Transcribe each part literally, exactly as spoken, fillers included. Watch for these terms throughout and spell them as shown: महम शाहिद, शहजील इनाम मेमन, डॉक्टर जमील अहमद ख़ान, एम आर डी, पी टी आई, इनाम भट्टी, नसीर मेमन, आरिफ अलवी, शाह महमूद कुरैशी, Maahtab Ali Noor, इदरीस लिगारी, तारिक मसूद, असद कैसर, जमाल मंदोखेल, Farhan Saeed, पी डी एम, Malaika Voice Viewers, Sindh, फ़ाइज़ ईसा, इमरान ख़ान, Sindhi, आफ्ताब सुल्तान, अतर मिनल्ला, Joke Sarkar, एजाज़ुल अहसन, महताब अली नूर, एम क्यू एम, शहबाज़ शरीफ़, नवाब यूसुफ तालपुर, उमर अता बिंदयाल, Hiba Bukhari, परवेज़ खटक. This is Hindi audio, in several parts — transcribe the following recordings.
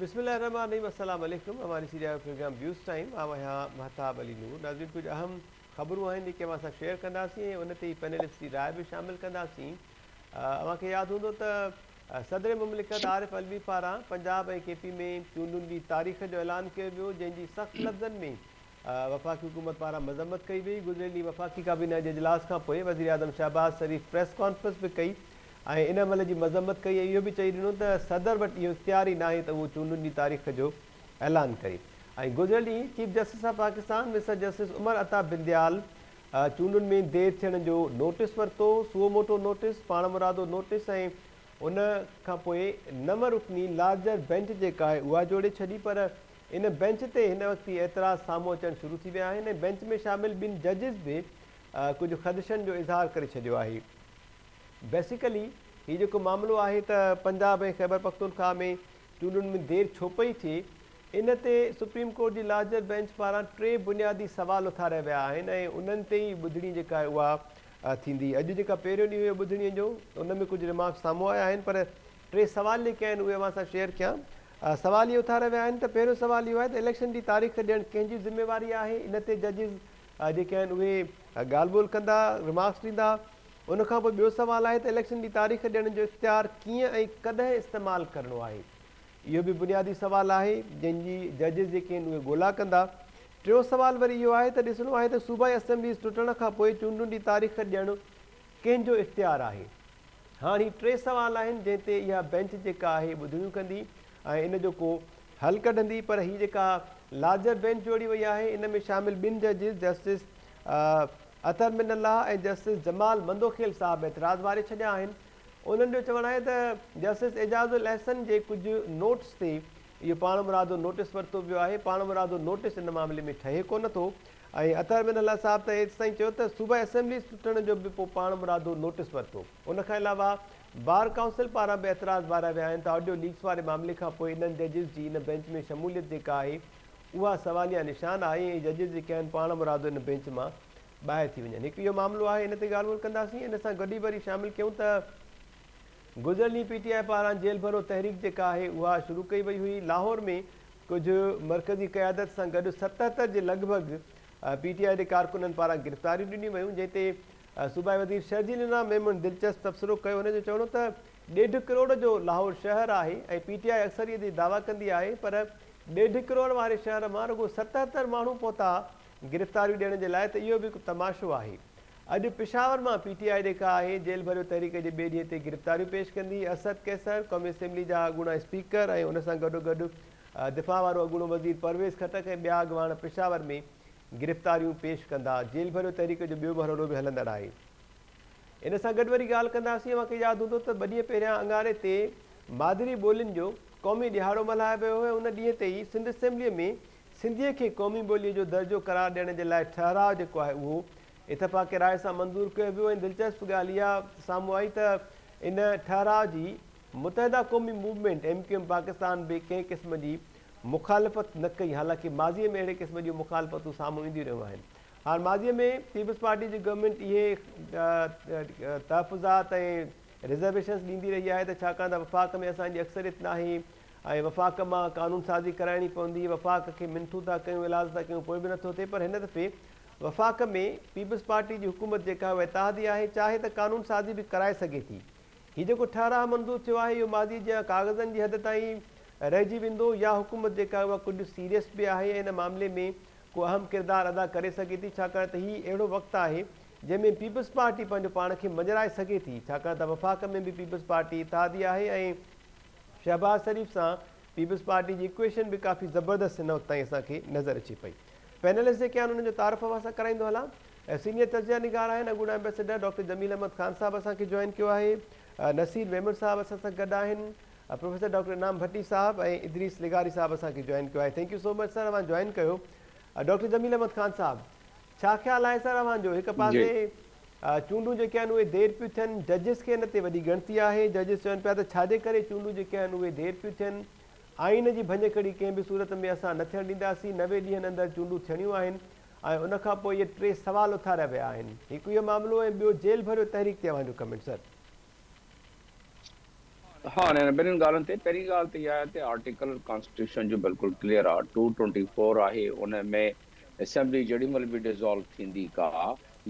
बिस्मिल्लाहिर्रहमानिर्रहीम अस्सलाम वालेकुम। हमारी सीरिया प्रोग्राम व्यूज़ टाइम आम यहाँ महताब अली नूर। नाज़रीन कुछ अहम ख़बरूं आहिनि जेके असां सां शेयर कंदासीं, उन ते पैनलिस्ट जी राय बि शामिल कंदासीं। अव्हांखे यादि हूंदो त सदर मुमलिकत आरिफ अलवी पारां पंजाब ऐं केपी में चूंडुनि जी तारीख़ जो ऐलान कयो वियो, जंहिंजी सख़्त लफ़्ज़नि में वफ़ाक़ी हुकूमत पारां मज़म्मत कई वई। गुज़िरियल वफ़ाक़ी काबीना जे इजलास खां पोइ वज़ीर आज़म शहबाज़ शरीफ़ प्रेस कॉन्फ्रेंस बि कई ऐं इन महिल जी मज़म्मत कई। इहो बि चई ॾिनो त सदर वटि इहो इख़्तियार ई न आहे त उहो चूंडुनि जी तारीख़ जो ऐलान करे। ऐं गुज़िरियल ॾींहुं chief justice of Pakistan mister justice उमर अता बिंदयाल चूंडुनि में देरि थियण जो नोटिस वरितो, सुओ मोटो नोटिस, पाण मुरादो नोटिस ऐं उन खां पोइ नम रुकनी लार्जर बेंच जेका आहे उहा जोड़े छॾी। पर इन बेंच ते हिन वक़्तु एतिराज़ साम्हूं अचणु शुरू थी विया आहिनि। बेंच में शामिल ॿिनि जजिस बि कुझु ख़दशनि जो इज़हार करे छॾियो आहे। बेसिकली ये जो मामलो है तो पंजाब ए खैबर पख्तूनख्वा में चूंडुनि में देर छो पई थिए, इन ते सुप्रीम कोर्ट की लार्जर बेंच पारा टे बुनियादी सवाल उथारिया विया आहिनि ऐं उन्हनि ते ही ॿुधणी जेका उहा थींदी। अॼु जेका पहिरियों ॾींहुं हुई ॿुधणीअ जो, उनमें कुछ रिमार्क्स साम्हूं आया आहिनि, पर टे सवाल जेके आहिनि उहे मां सां शेयर कयां। सवाल ये उथारिया विया आहिनि त पहिरियों सवाल इहो आहे त इलेक्शन की तारीख़ ॾियणु कंहिंजी ज़िम्मेवारी आहे। इन ते जजिस जेके आहिनि उहे ॻाल्हि ॿोल कंदा, रिमार्क्स ॾींदा। उन खां पोइ ॿियो सवाल आहे त इलेक्शन जी तारीख़ ॾियण जो इख़्तियार कीअं ऐं कॾहिं इस्तेमालु करणो आहे, इहो बि बुनियादी सवाल आहे जंहिंजी जजिस जेके आहिनि उहे ॻोल्हा कंदा। टियों सवाल वरी इहो आहे त ॾिसणो आहे त सूबाई असेंबलीज़ टुटण खां पोइ चूंडुनि जी तारीख़ ॾियणु कंहिंजो इख़्तियार आहे। हाणे ही टे सवाल आहिनि जंहिं ते इहा बेंच जेका आहे ॿुधणियूं कंदी ऐं इन जो को हल कढंदी। पर हीअ जेका लार्जर बेंच जोड़ी वई आहे इन में शामिल ॿिनि जजिस जस्टिस अतर मिनल्ला ऐं जस्टिस जमाल मंदोखेल साहब एतराज़ वारे छॾिया आहिनि। उन्हनि जो चवणु आहे त जस्टिस एजाज़ुल अहसन जे कुझु नोट्स ते इहो पाण मुरादो नोटिस वरितो वियो आहे, पाण मुरादो नोटिस इन मामले में ठहे कोन थो। ऐं अतर मिनल्ला साहब त हेसि ताईं चयो त सूबा असेंबली टुटण जो बि पोइ पाण मुरादो नोटिस वरितो। उनखां अलावा बार काउंसिल पारां बि एतराज़ वारा विया आहिनि त ऑडियो लीक्स वारे मामले खां पोइ इन्हनि जजिस जी इन बेंच में शमूलियत जेका आहे उहा सवालिया निशान आहे ऐं जजिस जेके आहिनि पाण मुरादो इन बेंच मां ॿाहिरि थी वञनि। हिकु इहो मामिलो आहे, इन ते ॻाल्हि ॿोल कंदासीं। इन सां गॾु वरी शामिल कयूं त गुज़िरियल ॾींहुं पी टी आई पारां जेल भरो तहरीक जेका आहे उहा शुरू कई वई हुई। लाहौर में कुझु मर्कज़ी क़यादत सां गॾु सतहतरि जे लॻभॻि पी टी आई जे कारकुननि पारां गिरफ़्तारियूं ॾिनियूं वयूं, जंहिं ते सूबाई वज़ीर शहजील इनाम मेमन दिलचस्प तबसरो कयो। हुनजो चवणो त ॾेढ किरोड़ जो लाहौर शहर आहे ऐं पी टी आई अक्सरियत जी दावा कंदी आहे, पर ॾेढ किरोड़ वारे शहर मां रुॻो सतहतरि माण्हू पहुता गिरफ़्तारियूं ॾियण जे लाइ, त इहो बि हिकु तमाशो आहे। अॼु पिशावर मां पी टी आई जेका आहे जेल भरियो तहरीक जे ॿिए ॾींहं ते गिरफ़्तारियूं पेश कंदी। असद कैसर क़ौमी असेंबली जा अॻूणा स्पीकर ऐं उन सां गॾु गॾु दिफ़ा वारो अॻूणो वज़ीर परवेज़ खटक ऐं ॿिया अॻवान पिशावर में गिरफ़्तारियूं पेश कंदा। जेल भरियो तहरीक जो ॿियो भरोड़ो बि हलंदड़ आहे। इन सां गॾु वरी ॻाल्हि कंदासीं। मूंखे यादि हूंदो त ॿ ॾींहं पहिरियां अंगारे ते मादिरी ॿोलियुनि जो क़ौमी ॾिहाड़ो मल्हायो वियो हुयो। उन ॾींहं ते ई सिंध असेंबलीअ में सिंधीअ खे क़ौमी ॿोलीअ जो दर्जो करार ॾियण जे लाइ ठहिराउ जेको आहे उहो इतफ़ाक़ राय सां मंज़ूरु कयो वियो। ऐं दिलचस्प ॻाल्हि इहा साम्हूं आई त इन ठहिराउ जी मुतहदा क़ौमी movement एम क्यू एम Pakistan बि कंहिं क़िस्म जी मुखालफ़त न कई, हालांकि माज़ीअ में अहिड़े क़िस्म जूं मुखालफ़तूं साम्हूं ईंदियूं रहियूं आहिनि। हाणे माज़ीअ में पीपल्स पार्टी जी गवर्नमेंट इहे तहफ़ुज़ात ऐं रिज़र्वेशन्स ॾींदी रही आहे त छाकाणि त वफ़ाक़ में असांजी अक्सरियत नाहे ऐं वफ़ाक़ मां कानून साज़ी कराइणी पवंदी। वफ़ाक़ खे मिनथू था कयूं, इलाज था कयूं, पोइ बि नथो थिए। पर हिन दफ़े वफ़ाक़ में पीपल्स पार्टी जी हुकूमत जेका उहा इतिहादी आहे, चाहे त कानून साज़ी बि कराए सघे थी। हीउ जेको ठहिराउ मंज़ूरु थियो आहे इहो माज़ी जे कागज़नि जी हद ताईं रहिजी वेंदो या हुकूमत जेका उहा कुझु सीरियस बि आहे ऐं हिन मामले में को अहम किरदारु अदा करे सघे थी, छाकाणि त हीउ अहिड़ो वक़्तु आहे जंहिंमें पीपल्स पार्टी पंहिंजो पाण खे मंझराए सघे थी, छाकाणि त वफ़ाक़ में बि पीपल्स पार्टी इतिहादी आहे ऐं शहबाज़ शरीफ़ सां पीपल्स पार्टी जी इक्वेशन बि काफ़ी ज़बरदस्त हिन वक़्तु ताईं असांखे नज़र अची पई। पैनलिस्ट जेके आहिनि उन्हनि जो तारफ़ हवा सां कराईंदो हलां। सीनियर तजिया निगार आहिनि, अॻूणा एम्बेसडर डॉक्टर जमील अहमद ख़ान साहब असांखे जॉइन कयो आहे, नसीर मेमन साहब असां सां गॾु आहिनि, प्रोफेसर डॉक्टर इनाम भट्टी साहब ऐं इदरीस लिगारी साहब असांखे जॉइन कयो आहे। Thank you so much sir, तव्हां जॉइन कयो। डॉक्टर जमील अहमद ख़ान साहब, छा ख़्यालु आहे सर तव्हांजो? हिकु पासे चूंडूं जेके आहिनि उहे देरि पियूं थियनि, जजिस खे हिन ते वॾी ॻणती आहे, जजिस चवनि पिया त छाजे करे चूंडूं जेके आहिनि उहे देरि पियूं थियनि, आइन जी भञकड़ी कंहिं बि सूरत में असां न थियणु ॾींदासीं, नवे ॾींहंनि अंदरि चूंडूं थियणियूं आहिनि। ऐं उनखां पोइ इहे टे सवाल उथारिया विया आहिनि। हिकु इहो मामिलो ऐं ॿियो जेल भरियो तहरीक ते तव्हांजो कमेंट सर। हाँ न ॿिन्हिनि ॻाल्हियुनि ते पहिरीं ॻाल्हि त इहा आहे त आर्टिकल कॉन्स्टिट्यूशन जो बिल्कुलु क्लियर आहे टू ट्वेंटी फोर आहे उन में असेंबली जेॾी महिल बि डिज़ॉल्व थींदी का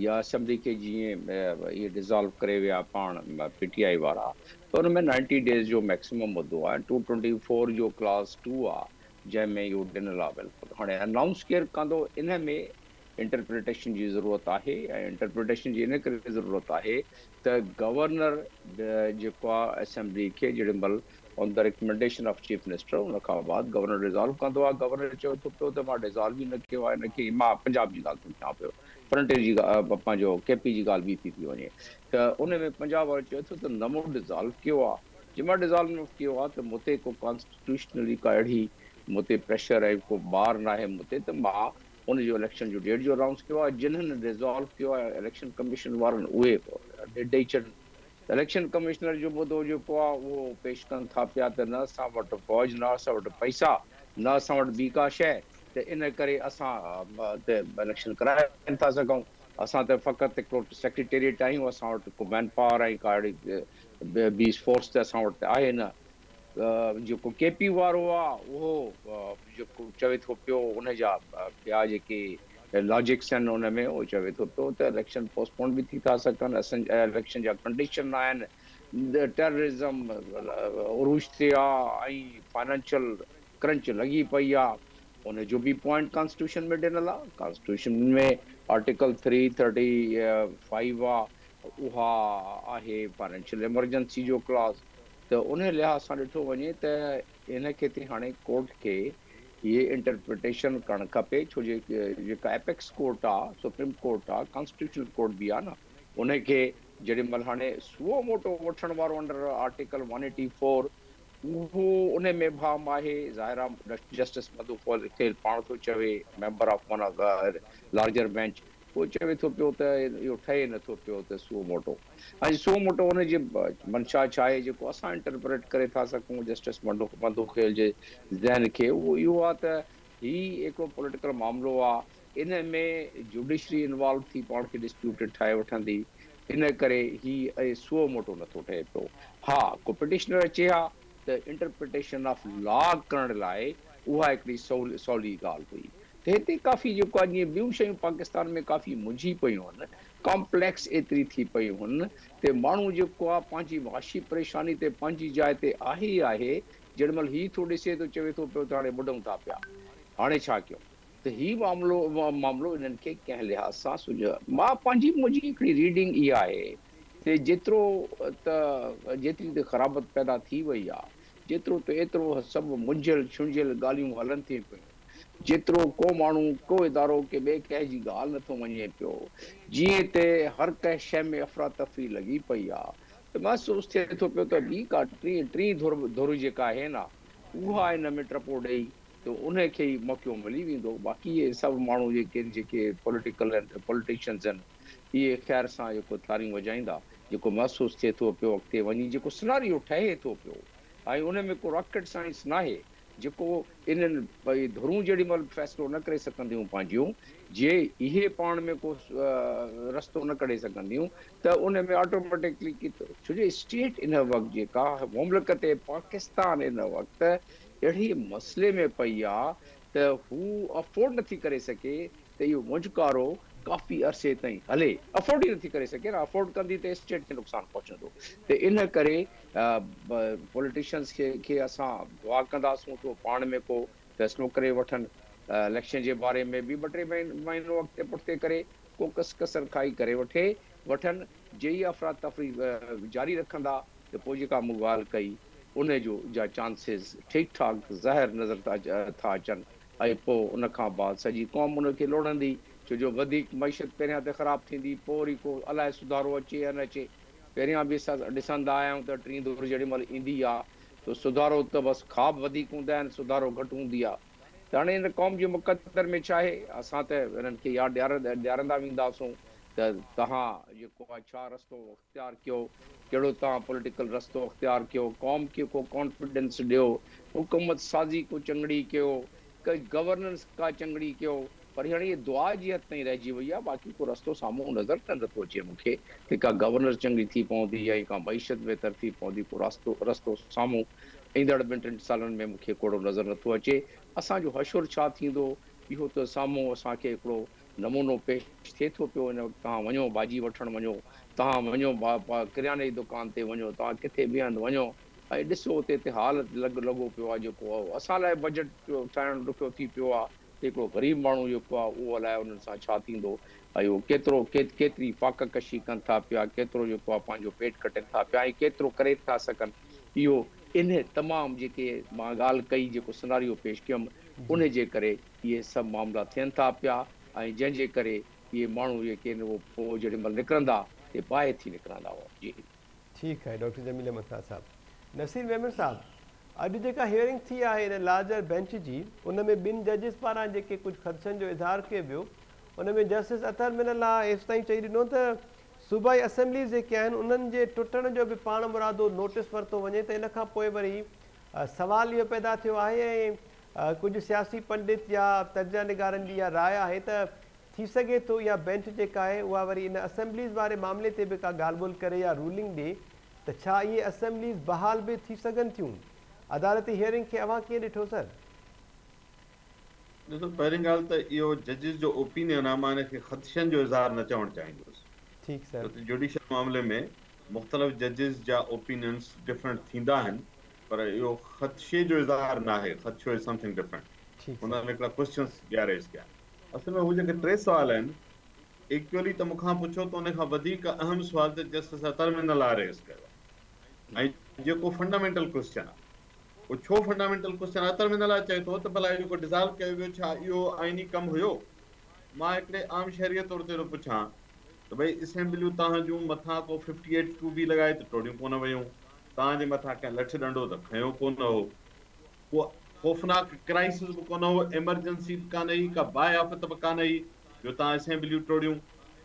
या असेंबली खे जीअं इहे डिज़ॉल्व करे विया पाण पी टी आई वारा त हुन में नाइंटी डेज़ जो मैक्सिमम मुद्दो आहे टू ट्वेंटी फोर जो क्लास टू आहे जंहिंमें इहो ॾिनल आहे बिल्कुलु हाणे अनाउंस केरु कंदो इन में इंटरप्रिटेशन की ज़रूरत है इंटरप्रिटेशन की इन करे ज़रूरत है तो गवर्नर जो असेंबली के जेडे मल on the recommendation of chief minister उन बाद गवर्नर रिजॉल्व कह गवर्नर चवे तो पो तो रिजॉल्व भी न किया इनके पंजाब की गाल चुना पो फ्रंटेज की पैंजो के पी की गाल भी थी पी वे तो उनमें पंजाब वो चवे तो नमो डिजॉल्व किया जैमें डिजॉल्व न किया तो मुते को कॉन्स्टिट्यूशनली का अड़ी मुते प्रेशर है को बार ना मुते तो मां उन जो इलेक्शन जो डेट जो अनाउंस किया जिन्हें रिजॉल्व किया इलेक्शन कमीशन वाले उहे डेट इलेक्शन कमिश्नर जो मुद्दो जो वो पेश कन था पिया तो न असा वट फौज न असा वट पैसा न असा वट बी का शय तो इन करे असा इलेक्शन कराए था सकूँ असा तो फकत सेक्रेटेरिएट आयो असा वट को मैन पावर आई का बीस फोर्स तो असा वट आहे न जो के पी वारो चवे तो पो उन लॉजिक्स में वो चवे तो पो तो इलेक्शन पोस्टपोन भी थी था सकन इलेक्शन जहाँ कंडीशन आन टेररिज्म उरूज थे फाइनेंशियल क्रंच लगी पई आ उन जो भी पॉइंट कॉन्स्टिट्यूशन में दिनल आ कॉन्स्टिट्यूशन में आर्टिकल थ्री थर्टी फाइव आ उहा आहे फाइनेंशियल इमरजेंसी जो क्लॉज तो उन लिहाज से दिखो वे तो इन हाँ कोर्ट के ये इंटरप्रिटेशन करण खपे छो एपेक्स कोर्ट आ सुप्रीम कोर्ट आ कॉन्स्टिट्यूशनल कोर्ट भी आ न उन के जेडी मल हाँ सुो मोटो वठण वारो under article one eighty four वो उन में भाम है ज़ाहिरा जस्टिस मधुपाल खेल पान तो चवे member of one of larger bench वो चवे तो पो तो यो ठहे न तो पो तो सुो मोटो अज सो मोटो उन मंशा चाहे जो अस इंटरप्रेट करे था सकूँ जस्टिस मंडो मंदोखेल के जहन के वो यो आ तो ही एक पॉलिटिकल मामलो आ इन में जुडिशरी इन्वॉल्व थी पान के डिस्प्यूटेड ठाए वठंदी इन करे ही सुो मोटो न तो ठहे पो हाँ को पिटिशनर अचे आ तो इंटरप्रिटेशन ऑफ लॉ करण लाए उहा एक सवली सवली गाल हुई हिते काफ़ी जो बियूं शयूं पाकिस्तान में काफ़ी मुंझी पयूं आहिनि कॉम्प्लेक्स एतिरी थी पयूं आहिनि त माण्हू जेको आहे पंहिंजी माशी परेशानी ते पंहिंजी जाइ ते आहे ई आहे जेॾी महिल ही थो ॾिसे थो चवे थो पियो त हाणे ॿुॾूं था पिया हाणे छा कयूं त ही मामिलो मामिलो इन्हनि खे कंहिं लिहाज़ सां सुझ मां पंहिंजी मुंहिंजी हिकिड़ी रीडिंग इहा आहे त जेतिरो त जेतिरी त ख़राबत पैदा थी वई आहे जेतिरो त एतिरो सभु मुंझियल छुंझियल ॻाल्हियूं हलनि थी पियूं जितरो को मानू को इदारो के बे कह जी गाल न तो मने पियो जिए ते हर कह शय में अफरा तफरी लगी पई आ तो मैं सोचते तो पियो तो बी का टी टी धुर धुर जे का है ना उहा इन में ट्रपो डई तो उन्हें के मौको मिली विंदो बाकी ये सब मानू जे के जे के पॉलिटिकल पॉलिटिशियंस एंड ये खैर सा ये को तारी वजाइंदा जो महसूस थे तो पियो अगते वनी जो सिनेरियो ठहे तो पियो आई उन में को रॉकेट साइंस ना है जो इन भई धुरूं जेडी मल फैसलो न करे सकंदियूं पांजियूं जे इहे पाण में को रस्तो न कढे सकंदियूं त उन में ऑटोमेटिकली छो जो स्टेट इन वक्त जेका मुमलकत पाकिस्तान इन वक्त अहिड़ी मसले में पई आ त हू अफोर्ड नथी करे सके त इहो मुंझकारो काफ़ी अरसे ताईं हले अफोर्ड ई नथी करे सघे न अफोर्ड कंदी त स्टेट खे नुक़सानु पहुचंदो त इन करे पॉलिटिशियंस खे खे असां दुआ कंदासूं तो पाण में को फ़ैसिलो करे वठनि इलेक्शन जे बारे में बि ॿ टे महीनो अॻिते पुठिते करे को कस कसर खाई करे वठे वठनि जे ई अफ़रा तफ़री जारी रखंदा त पोइ जेका मूं ॻाल्हि कई उन जो जा चांसिस ठीकु ठाक ज़ाहिर नज़र था था अचनि ऐं पोइ उन खां बाद सॼी क़ौम उन खे लोड़ंदी छो जो मईशत पैरियां तो ख़राब थी वरी को अलाए सुधारो अचे या न अचे पैरियां भी ॾिसंदा आहियूं तो टी धुर जेॾी महिल ईंदी आहे तो सुधारो तो बस ख़्वाब वधीक हूंदा आहिनि सुधारो घटि हूंदी आहे त हाणे इन क़ौम जे मुक़दर में छा आहे असां त इन्हनि खे यादि ॾियार ॾियारंदा वेंदासूं त तव्हां जेको आहे छा रस्तो अख़्तियार कयो कहिड़ो तव्हां पॉलिटिकल रस्तो अख़्तियार कयो क़ौम खे को कॉन्फिडेंस ॾियो हुकूमत साज़ी को चङड़ी कयो गवर्नेंस का चङड़ी कयो पर हाँ ये दुआ जी हथ ताईं रहिजी वही है, बाकी को रस्तो सामूँ नज़र न थो अचे मूंखे कि का गवर्नर चंगी थी पवंदी या का मीशत बहितर थी पवंदी, को रस्तो रस्तो सामूँ ईंदड़ ॿिनि टिनि सालनि में मूंखे कोड़ो नज़र नथो अचे। असांजो हशुर छा थींदो इहो त साम्हूं असांखे हिकिड़ो नमूनो पेश थिए थो पियो। हिन वक़्तु तव्हां वञो भाॼी वठणु वञो, तव्हां वञो किरियाने जी दुकान ते वञो, तव्हां किथे बीहंदो वञो ऐं ॾिसो उते हिते हालत लॻ लॻो पियो आहे जेको आहे असां लाइ बजट ठाहिणु ॾुखियो थी पियो आहे। हिकिड़ो ग़रीब माण्हू जेको आहे उहो अलाए उन्हनि सां छा थींदो ऐं उहो केतिरो केतिरी फाक कशी कनि था पिया, केतिरो जेको आहे पंहिंजो पेट कटनि था पिया ऐं केतिरो करे था सघनि। इहो इन तमामु जेके मां ॻाल्हि कई जेको सिनारियो पेश कयुमि उन जे करे इहे सभु मामला थियनि था पिया ऐं जंहिंजे करे इहे माण्हू जेके आहिनि उहो जेॾी महिल निकिरंदा ते बाहि थी निकिरंदा हुआ। जी ठीकु आहे डॉक्टर जमील अहमद साहिबु। नसीर मेमन साहिबु, अॼु जेका हियरिंग थी आहे इन लार्जर बेंच जी, उन में ॿिनि जजिस पारां जेके कुझु ख़दशनि जो इज़हार कयो वियो, उन में जस्टिस अतहर मिनल्ला हेसि ताईं चई ॾिनो त सूबाई असेंबलीज़ जेके आहिनि उन्हनि जे टुटण जो बि पाण मुरादो नोटिस वरितो वञे त इन खां पोइ वरी सुवाल इहो पैदा थियो आहे ऐं कुझु सियासी पंडित या तर्जा निगारनि जी इहा राय आहे त थी सघे थो इहा बेंच जेका आहे उहा वरी इन असेंबलीज़ वारे मामले ते बि का ॻाल्हि ॿोल करे या रूलिंग ॾिए त छा इहे असेंबलीज़ बहाल बि थी सघनि थियूं? अदालती हियरिंग के अवां के डिठो सर? देखो पहिरीं ॻाल्हि त इहो जजिस जो ओपिनियन आहे, मां हिनखे ख़दशनि जो इज़हार न चवणु चाहींदुसि। ठीक सर। तो जुडिशल मामले में मुख़्तलिफ़ जजिस जा ओपिनियंस डिफरेंट थींदा आहिनि, पर इहो ख़दशे जो इज़हार न आहे। ख़दशो इज़ समथिंग डिफरेंट। हुन में हिकिड़ा क्वेश्चन्स या रेज़ कया, असल में हू जेके टे सुवाल आहिनि एक्चुअली त मूंखां पुछो त उन खां वधीक अहम सुवाल त जस्टिस टर्मिनल आहे रेज़ कयो ऐं जेको फंडामेंटल क्वेश्चन आहे वो छो फंडामेंटल क्वेश्चन अतर में ना चए तो भला जो डिज़ॉल्व किया वो छा यो आइनी कम हुयो। मां एकड़े आम शहरी तौर ते पुछां तो भाई असेंबलियूं तहां जो मथा को अट्ठावन टू बी लगाए तो टोड़ियों कोन वयो, तहां जे मथा का लठ डंडो तो खयो कोन हो, को खौफनाक क्राइसिस को कोन हो, इमरजेंसी कान ही का बाआफत भी कान ही जो तहां असेंबलियूं टोड़ियों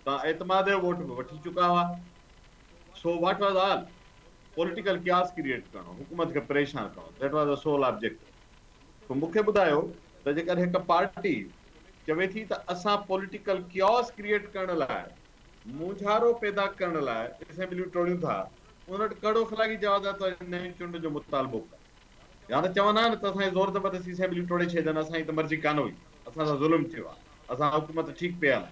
तहां एतमाद जो वोट वठी चुका हुआ। So what was all political chaos create करणो, हुकूमत खे परेशान करणो, that was the sole object. तो मूंखे ॿुधायो त जेकर हिकु पार्टी चवे थी त असां पॉलिटिकल क्यास क्रिएट करण लाइ मुंझारो पैदा करण लाइ असेंबलियूं टोड़ियूं था, उन वटि कड़ो खलाकी जवाब आहे त नए चूंड जो मुतालबो कर, या त चवंदा न त असांजी ज़ोर ज़बरदस्ती असेंबलियूं टोड़े छॾनि, असांजी त मर्ज़ी कान हुई, असां सां ज़ुल्म थियो आहे, असां हुकूमत ठीकु पिया।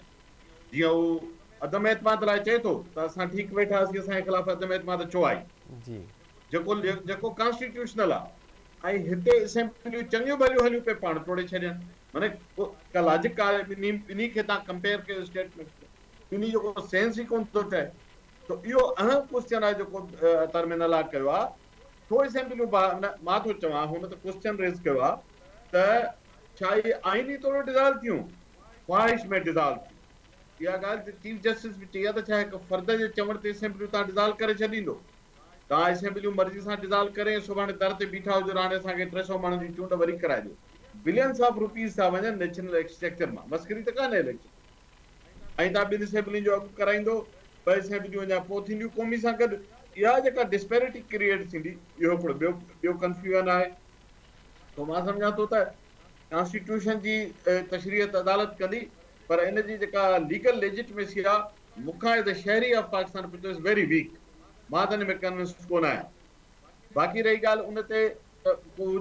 जीअं उहो अदम एतमाद लाइ चए थो त असां ठीकु वेठासीं, असांजे ख़िलाफ़ अदम एतमाद छो आई जी, जेको जेको कॉन्स्टिट्यूशनल आहे। ऐं हिते असेंबलियूं चङियूं भलियूं हलियूं पिए पाण तोड़े छॾनि, माना का लॉजिक कान्हे। ॿिन्ही ॿिन्ही खे तव्हां कंपेयर कयो स्टेट में, ॿिन्ही जो को सेंस ई कोन थो ठहे। तो इहो अहम क्वेश्चन आहे जेको टर्मिनल आहे कयो आहे, छो असेंबलियूं? मां थो चवां हुन त क्वेश्चन रेज़ कयो आहे त छा इहे आइनी तौर डिज़ॉल्व थियूं, ख़्वाहिश में डिज़ॉल्व थियूं? इहा ॻाल्हि चीफ जस्टिस बि चई आहे त छा हिकु फ़र्द जे चवण ते असेंबलियूं तव्हां डिज़ॉल्व करे छॾींदो, तव्हां असेंबलियूं मर्ज़ी सां डिज़ॉल्व करे सुभाणे दर ते बीठा हुजो, राणे असांखे टे सौ माण्हुनि जी चूंड वरी कराए ॾियो, बिलियन्स ऑफ रुपीस था वञनि नेशनल एक्सचेंजर मां, मस्करी त कान्हे इलेक्शन। ऐं तव्हां ॿिनि असेंबलियुनि जो अघु कराईंदो, ॿ असेंबलियूं अञा पोइ थींदियूं क़ौमी सां गॾु, इहा जेका डिस्पेरिटी क्रिएट थींदी इहो हिकिड़ो ॿियो ॿियो कंफ्यूजन आहे। तो मां सम्झां थो त कॉन्स्टिट्यूशन जी तशरीहत अदालत कंदी, पर इन जी जेका लीगल लेजिटमेसी आहे मूंखां एज़ शहरी of Pakistan which is very weak, मां त हिन में कन्विंस कोन आहियां। बाक़ी रही ॻाल्हि उन ते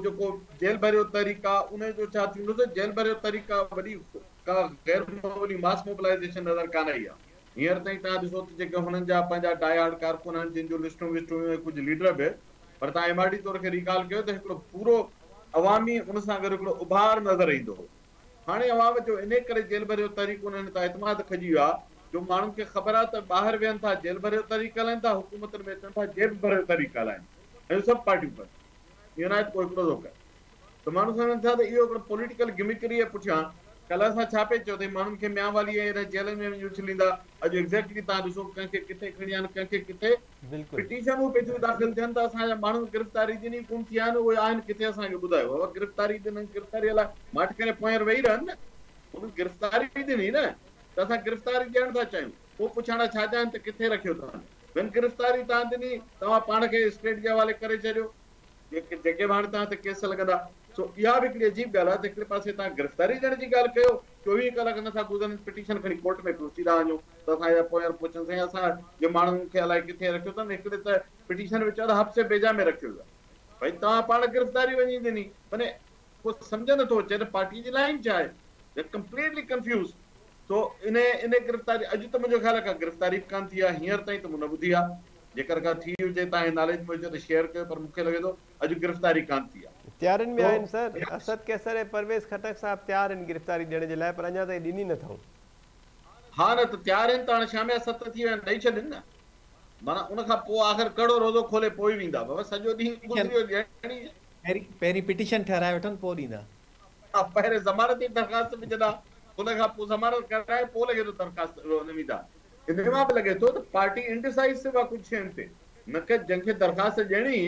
जेको जेल भरियो तहरीक आहे उनजो छा थींदो त जेल भरियो तहरीक वॾी का गैर मामूली मास मोबिलाइजेशन नज़र कान आई आहे। हींअर ताईं तव्हां ॾिसो त जेके हुननि जा पंहिंजा डायहार्ड कारकुन आहिनि जंहिंजो लिस्टूं विस्टूं कुझु लीडर बि, पर तव्हां एम आर डी तौर खे रिकॉल कयो त हिकिड़ो पूरो अवामी उन सां गॾु हिकिड़ो उभार नज़र ईंदो हो। हाणे अवाम जो इन करे जेल भरियो तहरीक उन्हनि तां एतमाद खजी वियो आहे जो माण्हुनि खे ख़बर आहे त ॿाहिरि वेहनि था, जेल भरियो तहरीक हलाइनि था, हुकूमत में अचनि था, जेल भरियो तहरीक हलाइनि, ऐं सभु पार्टियूं पर यूनाइट को हिकिड़ो थो करे। त माण्हू सम्झनि था त इहो हिकिड़ो पॉलिटिकल गिमिकरी आहे। पुठियां कल्ह असां छा पिए चयो त माण्हुनि खे म्यावाली ऐं जेलनि में वञी उछलींदा, अॼु एक्ज़ेक्टली तव्हां ॾिसो कंहिंखे किथे खणी आहिनि, कंहिंखे किथे पिटीशनूं पियूं दाख़िल थियनि था, असांजा माण्हू गिरफ़्तारी जिन गुम थी विया आहिनि उहे आहिनि किथे, असांखे ॿुधायो। गिरफ़्तारी ॾिननि, गिरफ़्तारी लाइ माटके पोइ वेही रहनि न, हुन गिरफ़्तारी बि ॾिनी न, त असां गिरफ़्तारी ॾियण था चाहियूं, पोइ पुछण छा चाहिनि त किथे रखियो तव्हां, बिन गिरफ़्तारी तव्हां ॾिनी, तव्हां पाण खे स्टेट जे हवाले करे छॾियो, जेके जेके हाणे तव्हां ते केस लॻंदा। सो इहा बि हिकिड़ी अजीब ॻाल्हि आहे जंहिंखे पासे तव्हां गिरफ़्तारी ॾियण जी ॻाल्हि कयो चोवीह कलाक न था गुज़रनि पिटीशन खणी कोर्ट में पहुची था वञो त असां जा पोयां पुछनि साईं असां जे माण्हुनि खे अलाए किथे रखियो अथनि हिकिड़े त पिटीशन वीचारा हब्से बेजा में रखियो आहे भई तव्हां पाण गिरफ़्तारी वञी ॾिनी माने को सम्झ नथो अचे त पार्टी जी लाइन छा आहे कंप्लीटली कंफ्यूज़ सो इन इन गिरफ़्तारी अॼु त मुंहिंजो ख़्याल आहे का गिरफ़्तारी बि कान थी आहे हींअर ताईं त मूं न ॿुधी आहे जेकर का थी हुजे तव्हांजे नाले में हुजे त शेयर कयो पर मूंखे लॻे थो अॼु गिरफ़्तारी कान थी आहे तयारनि में आहिनि सर असद केसर ऐं परवेज़ खटक साहिब तयार आहिनि गिरफ़्तारी ॾियण जे लाइ पर अञा ताईं ॾिनी नथऊं हा न त तयार आहिनि त हाणे शाम जा सत थी विया आहिनि ॾेई छॾनि न माना उनखां पोइ आख़िर कहिड़ो रोज़ो खोले पोइ वेंदा बाबा सॼो ॾींहुं गुज़रियो ॾियणी पहिरीं पहिरीं पिटिशन ठहिराए वठनि पोइ ॾींदा हा पहिरें ज़मानत जी दरख़्वास्त विझंदा उनखां पोइ ज़मानत कराए पोइ लॻे थो दरख़्वास्त हुन में ईंदा इन मां बि लॻे थो त पार्टी इंडिसाइसिव आहे कुझु शयुनि ते न की जंहिंखे दरख़्वास्त ॾियणी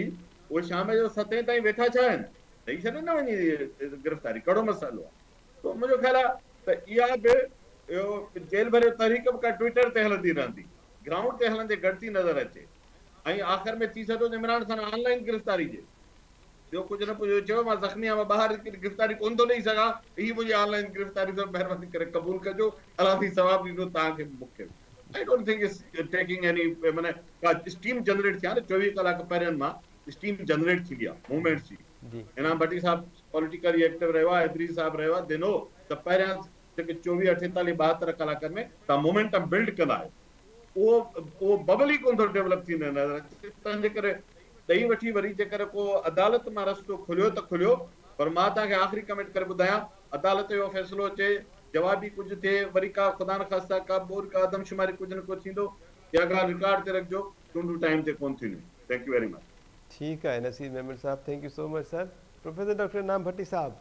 उहे शाम जो सतें ताईं वेठा छा आहिनि ॾेई छॾे न वञी गिरफ़्तारी कहिड़ो मसालो आहे तो मुंहिंजो ख़्याल आहे त इहा बि इहो जेल भरियो तहरीक बि का ट्विटर ते हलंदी रहंदी ग्राउंड ते हलंदे घटि थी नज़र अचे ऐं आख़िर में थी सघो त इमरान खान ऑनलाइन गिरफ़्तारी जे ॿियो कुझु न कुझु चयो मां ज़ख़्मी आहियां मां ॿाहिरि गिरफ़्तारी कोन थो ॾेई सघां हीअ मुंहिंजी ऑनलाइन गिरफ़्तारी सां महिरबानी करे क़बूल कजो अलाह थी सवाबु ॾींदो तव्हांखे मूंखे I don't think it's taking any माना का स्टीम जनरेट थिया न चोवीह कलाक पहिरियनि मां स्टीम जनरेट थी विया मूवमेंट्स जी इनाम भट्टी साहब पॉलिटिकली एक्टिव रहियो आहे एदरी साहब रहियो आहे दिनो त पहिरियां जेके चोवीह अठेतालीह ॿाहतरि कलाकनि में तव्हां मोमेंटम बिल्ड कंदा आहियो उहो उहो बबल ई कोन थो डेवलप थींदो नज़र अचे तव्हांजे करे ॾेई वठी वरी जेकर को अदालत मां रस्तो खुलियो त खुलियो पर मां तव्हांखे आख़िरी कमेंट करे ॿुधायां अदालत जो फ़ैसिलो अचे जवाबी कुझु थिए वरी का ख़ुदा न ख़ास्ता का बोर का आदमशुमारी कुझु न कुझु थींदो इहा ॻाल्हि रिकॉर्ड ते रखिजो चूंडू टाइम ते कोन थींदो थैंक यू वेरी मच ठीक है नसीब मेमन साहब thank you so much sir professor doctor इनाम भट्टी साहब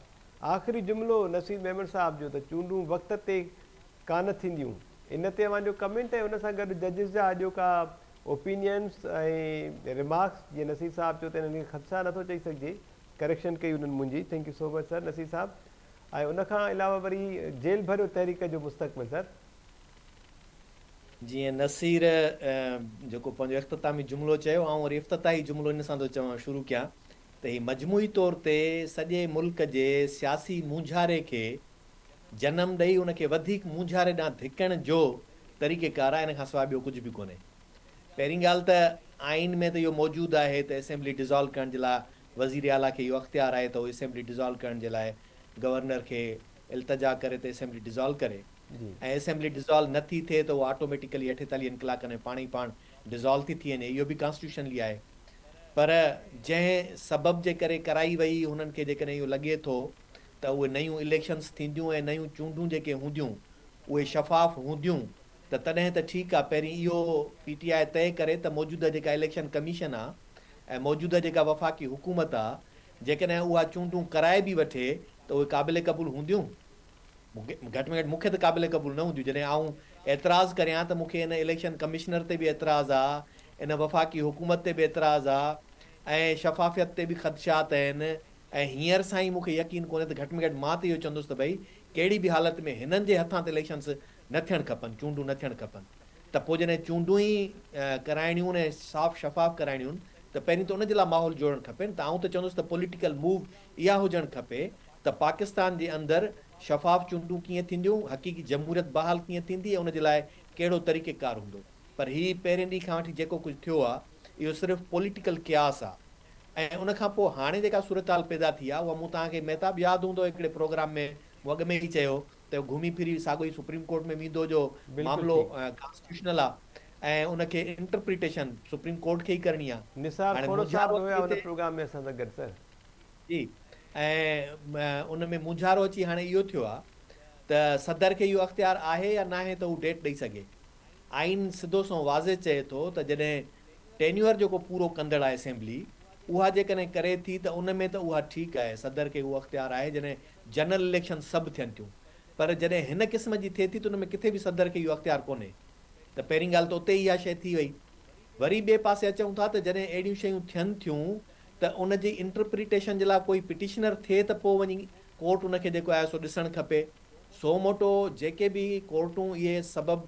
आखिरी जुमलो नसीब मेमन साहब जो त चूंडूं वक़्त ते कान थींदियूं इन ते मुंहिंजो कमेंट ऐं उन सां गॾु जजिस जा अॼोका ओपिनियन्स ऐं रिमार्क्स जीअं नसीब साहब चयो त हिननि खे ख़दशा नथो चई सघिजे करेक्शन कई उन्हनि मुंहिंजी thank you so much sir Naseeb sahab ऐं उनखां अलावा वरी जेल भरियो तहरीक जो मुस्तक़बिल सर जी नसीर जो पंहिंजो इख़्तितामी जुमिलो चयो ऐं वरी इफ़्तिताही जुमिलो इन सां थो चवां शुरू कयां त हीअ मजमूई तौर ते सॼे मुल्क जे सियासी मूंझारे खे जनम ॾेई उनखे वधीक मूंझारे ॾांहुं धिकण जो तरीक़ेकार आहे इन खां सवाइ ॿियो कुझु बि कोन्हे पहिरीं ॻाल्हि त आइन में त इहो मौजूदु आहे त असेंबली डिज़ॉल्व करण जे लाइ वज़ीर आला खे इहो अख़्तियार आहे त उहो असेंबली डिज़ॉल्व करण जे लाइ गवर्नर खे इल्तिजा करे त असेंबली डिज़ॉल्व करे ऐं असेंबली डिज़ॉल्व न थी थिए त उहो ऑटोमेटिकली अठेतालीहनि कलाकनि में पाण ई पाण डिज़ॉल्व थी थी वञे इहो बि कॉन्स्टिट्यूशनली आहे पर जंहिं सबब जे करे कराई वई हुननि खे जेकॾहिं इहो लॻे थो त उहे नयूं इलेक्शन्स थींदियूं ऐं नयूं चूंडूं जेके हूंदियूं उहे शफ़ाफ़ हूंदियूं त तॾहिं त ठीकु आहे पहिरीं इहो पी टी आई तय करे त मौजूदा जेका इलेक्शन कमीशन आहे ऐं मौजूदा जेका वफ़ाक़ी हुकूमत आहे जेकॾहिं उहा चूंडूं कराए बि वठे त उहे क़ाबिले क़बूल हूंदियूं घटि में घटि मूंखे त क़ाबिले क़बूल न हूंदियूं जॾहिं आऊं एतिराज़ करियां त मूंखे हिन इलेक्शन कमिशनर ते बि एतिराज़ आहे इन वफ़ाक़ी हुकूमत ते बि एतिराज़ आहे ऐं शफ़ाफ़ियत ते बि ख़दशात आहिनि ऐं हींअर सां ई मूंखे यकीन कोन्हे त घटि में घटि मां त इहो चवंदुसि त भई कहिड़ी बि हालति में हिननि जे हथां त इलेक्शन्स न थियणु खपनि चूंडूं न थियणु खपनि त पोइ जॾहिं चूंडूं ई कराइणियूं ऐं साफ़ शफ़ाफ़ कराइणियूं त पहिरीं त उनजे लाइ माहौल जोड़णु खपनि त आऊं त चवंदुसि त पॉलिटिकल मूव इहा हुजणु खपे त पाकिस्तान जे अंदरि शफ़ाफ़ चूंडूं कीअं थींदियूं हक़ीक़ी जमहूरियत बहाल कीअं थींदी ऐं उनजे लाइ कहिड़ो तरीक़ेकार हूंदो पर हीअ पहिरें ॾींहं खां वठी जेको कुझु थियो आहे इहो सिर्फ़ु पॉलिटिकल क्यास आहे ऐं उनखां पोइ हाणे जेका सूरत हाल पैदा थी आहे उहा मूं तव्हांखे मेहताब यादि हूंदो हिकिड़े प्रोग्राम में उहो अॻु में ई चयो त घुमी फिरी साॻो ई सुप्रीम कोर्ट में वेंदो जो मामिलो कॉन्स्टिट्यूशनल आहे ऐं उनखे इंटरप्रिटेशन सुप्रीम कोर्ट खे ई करणी आहे ऐं उन में मुंझारो अची हाणे इहो थियो आहे त सदर खे इहो अख़्तियार आहे या न आहे त हू डेट ॾेई सघे आइन सिधो सो वाज़े चए थो त जॾहिं टेन्यूअर जेको पूरो कंदड़ आहे असेंबली उहा जेकॾहिं करे थी त उन में त उहा ठीकु आहे सदर खे उहो अख़्तियार आहे जॾहिं जनरल इलेक्शन सभु थियनि थियूं पर जॾहिं हिन क़िस्म जी थिए थी त उन में किथे बि सदर खे इहो अख़्तियार कोन्हे त पहिरीं ॻाल्हि त उते ई इहा शइ थी वई वरी ॿिए पासे अचूं था त जॾहिं अहिड़ियूं शयूं थियनि थियूं त उनजी इंटरप्रिटेशन जे लाइ कोई पिटिशनर थिए त पोइ वञी कोर्ट उनखे जेको आहे सो ॾिसणु खपे सो मोटो जेके बि कोर्टूं इहे सबबु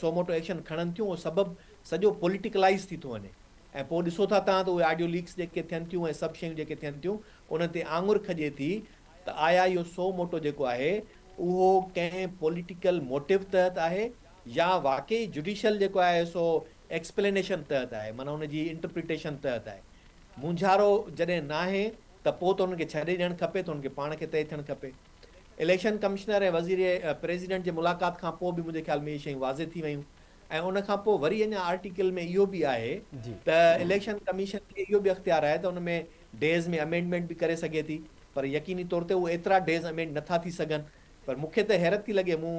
सो मोटो एक्शन खणनि थियूं उहो सबबु सॼो पॉलिटिकलाइज़ थी थो वञे ए पो ॾिसो था तव्हां त उहे ऑडियो लीक्स जेके थियनि थियूं ऐं सभु शयूं जेके थियनि थियूं उन ते आङुर खॼे थी त आया इहो सो मोटो जेको आहे उहो कंहिं पॉलिटिकल मोटिव तहत आहे या वाकई जुडिशल जेको आहे सो एक्सप्लेनेशन तहत आहे, माना उनजी इंटरप्रिटेशन तहत आहे। मुंझारो जॾहिं न आहे त पोइ त उन्हनि खे छॾे ॾियणु खपे, त उनखे पाण खे तय थियणु खपे। इलेक्शन कमिश्नर ऐं वज़ीर प्रेसिडेंट जे मुलाक़ात खां पोइ बि मुंहिंजे ख़्याल में इहे शयूं वाज़े थी वियूं ऐं उनखां पोइ वरी अञा आर्टिकल में इहो बि आहे त इलेक्शन कमीशन खे इहो बि अख़्तियार आहे त उन में डेज़ में अमेंडमेंट बि करे सघे थी, पर यकीनी तौर ते उहे एतिरा डेज़ अमेंड नथा थी सघनि। पर मूंखे त हैरत थी लॻे, मूं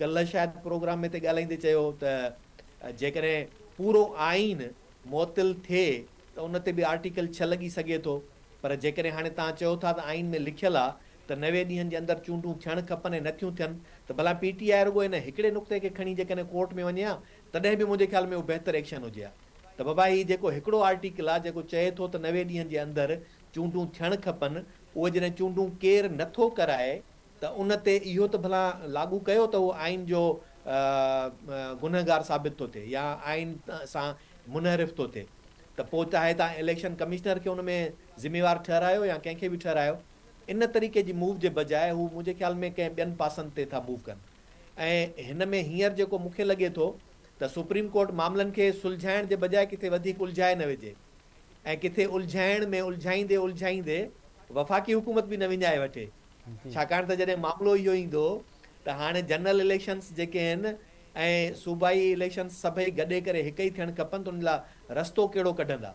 कल्ह शायदि प्रोग्राम में ते ॻाल्हाईंदे चयो त जेकॾहिं पूरो आइन मुअतिल थिए त उन ते बि आर्टिकल छह लॻी सघे थो, पर जेकॾहिं हाणे तव्हां चयो था त आइन में लिखियल आहे त नवे ॾींहनि जे अंदरि चूंडूं थियणु खपनि ऐं नथियूं थियनि, त भला पी टी आई रुगो हिन हिकिड़े नुक़्ते खे खणी जेकॾहिं कोर्ट में वञे हा तॾहिं बि मुंहिंजे ख़्याल में उहो बहितर एक्शन हुजे हा। त बाबा हीउ जेको हिकिड़ो आर्टिकल आहे जेको चए थो त नवे ॾींहनि जे अंदरि चूंडूं थियणु खपनि, उहे जॾहिं चूंडूं केरु नथो कराए त उन ते इहो त भला लागू कयो त उहो आइन जो गुनहगार साबित थो थिए या आइन सां मुनहरिफ़ थो थिए। त पोइ चाहे तव्हां इलेक्शन कमिशनर खे उन में ज़िम्मेवार ठहिरायो या कंहिंखे बि ठहिरायो, इन तरीक़े जी मूव जे बजाए हू मुंहिंजे ख़्याल में कंहिं ॿियनि पासनि ते था मूव कनि। ऐं हिन में हींअर जेको मूंखे लॻे थो त सुप्रीम कोर्ट मामलनि खे सुलझाइण जे बजाए किथे वधीक उलझाए न विझे ऐं किथे उलझाइण में उलझाईंदे उलझाईंदे वफ़ाक़ी हुकूमत बि न विञाए वठे, छाकाणि त जॾहिं मामिलो इहो ईंदो त हाणे जनरल इलेक्शन्स जेके आहिनि ऐं सूबाई इलेक्शन्स सभई गॾे करे हिकु ई थियणु खपनि, त उन लाइ रस्तो कहिड़ो कढंदा।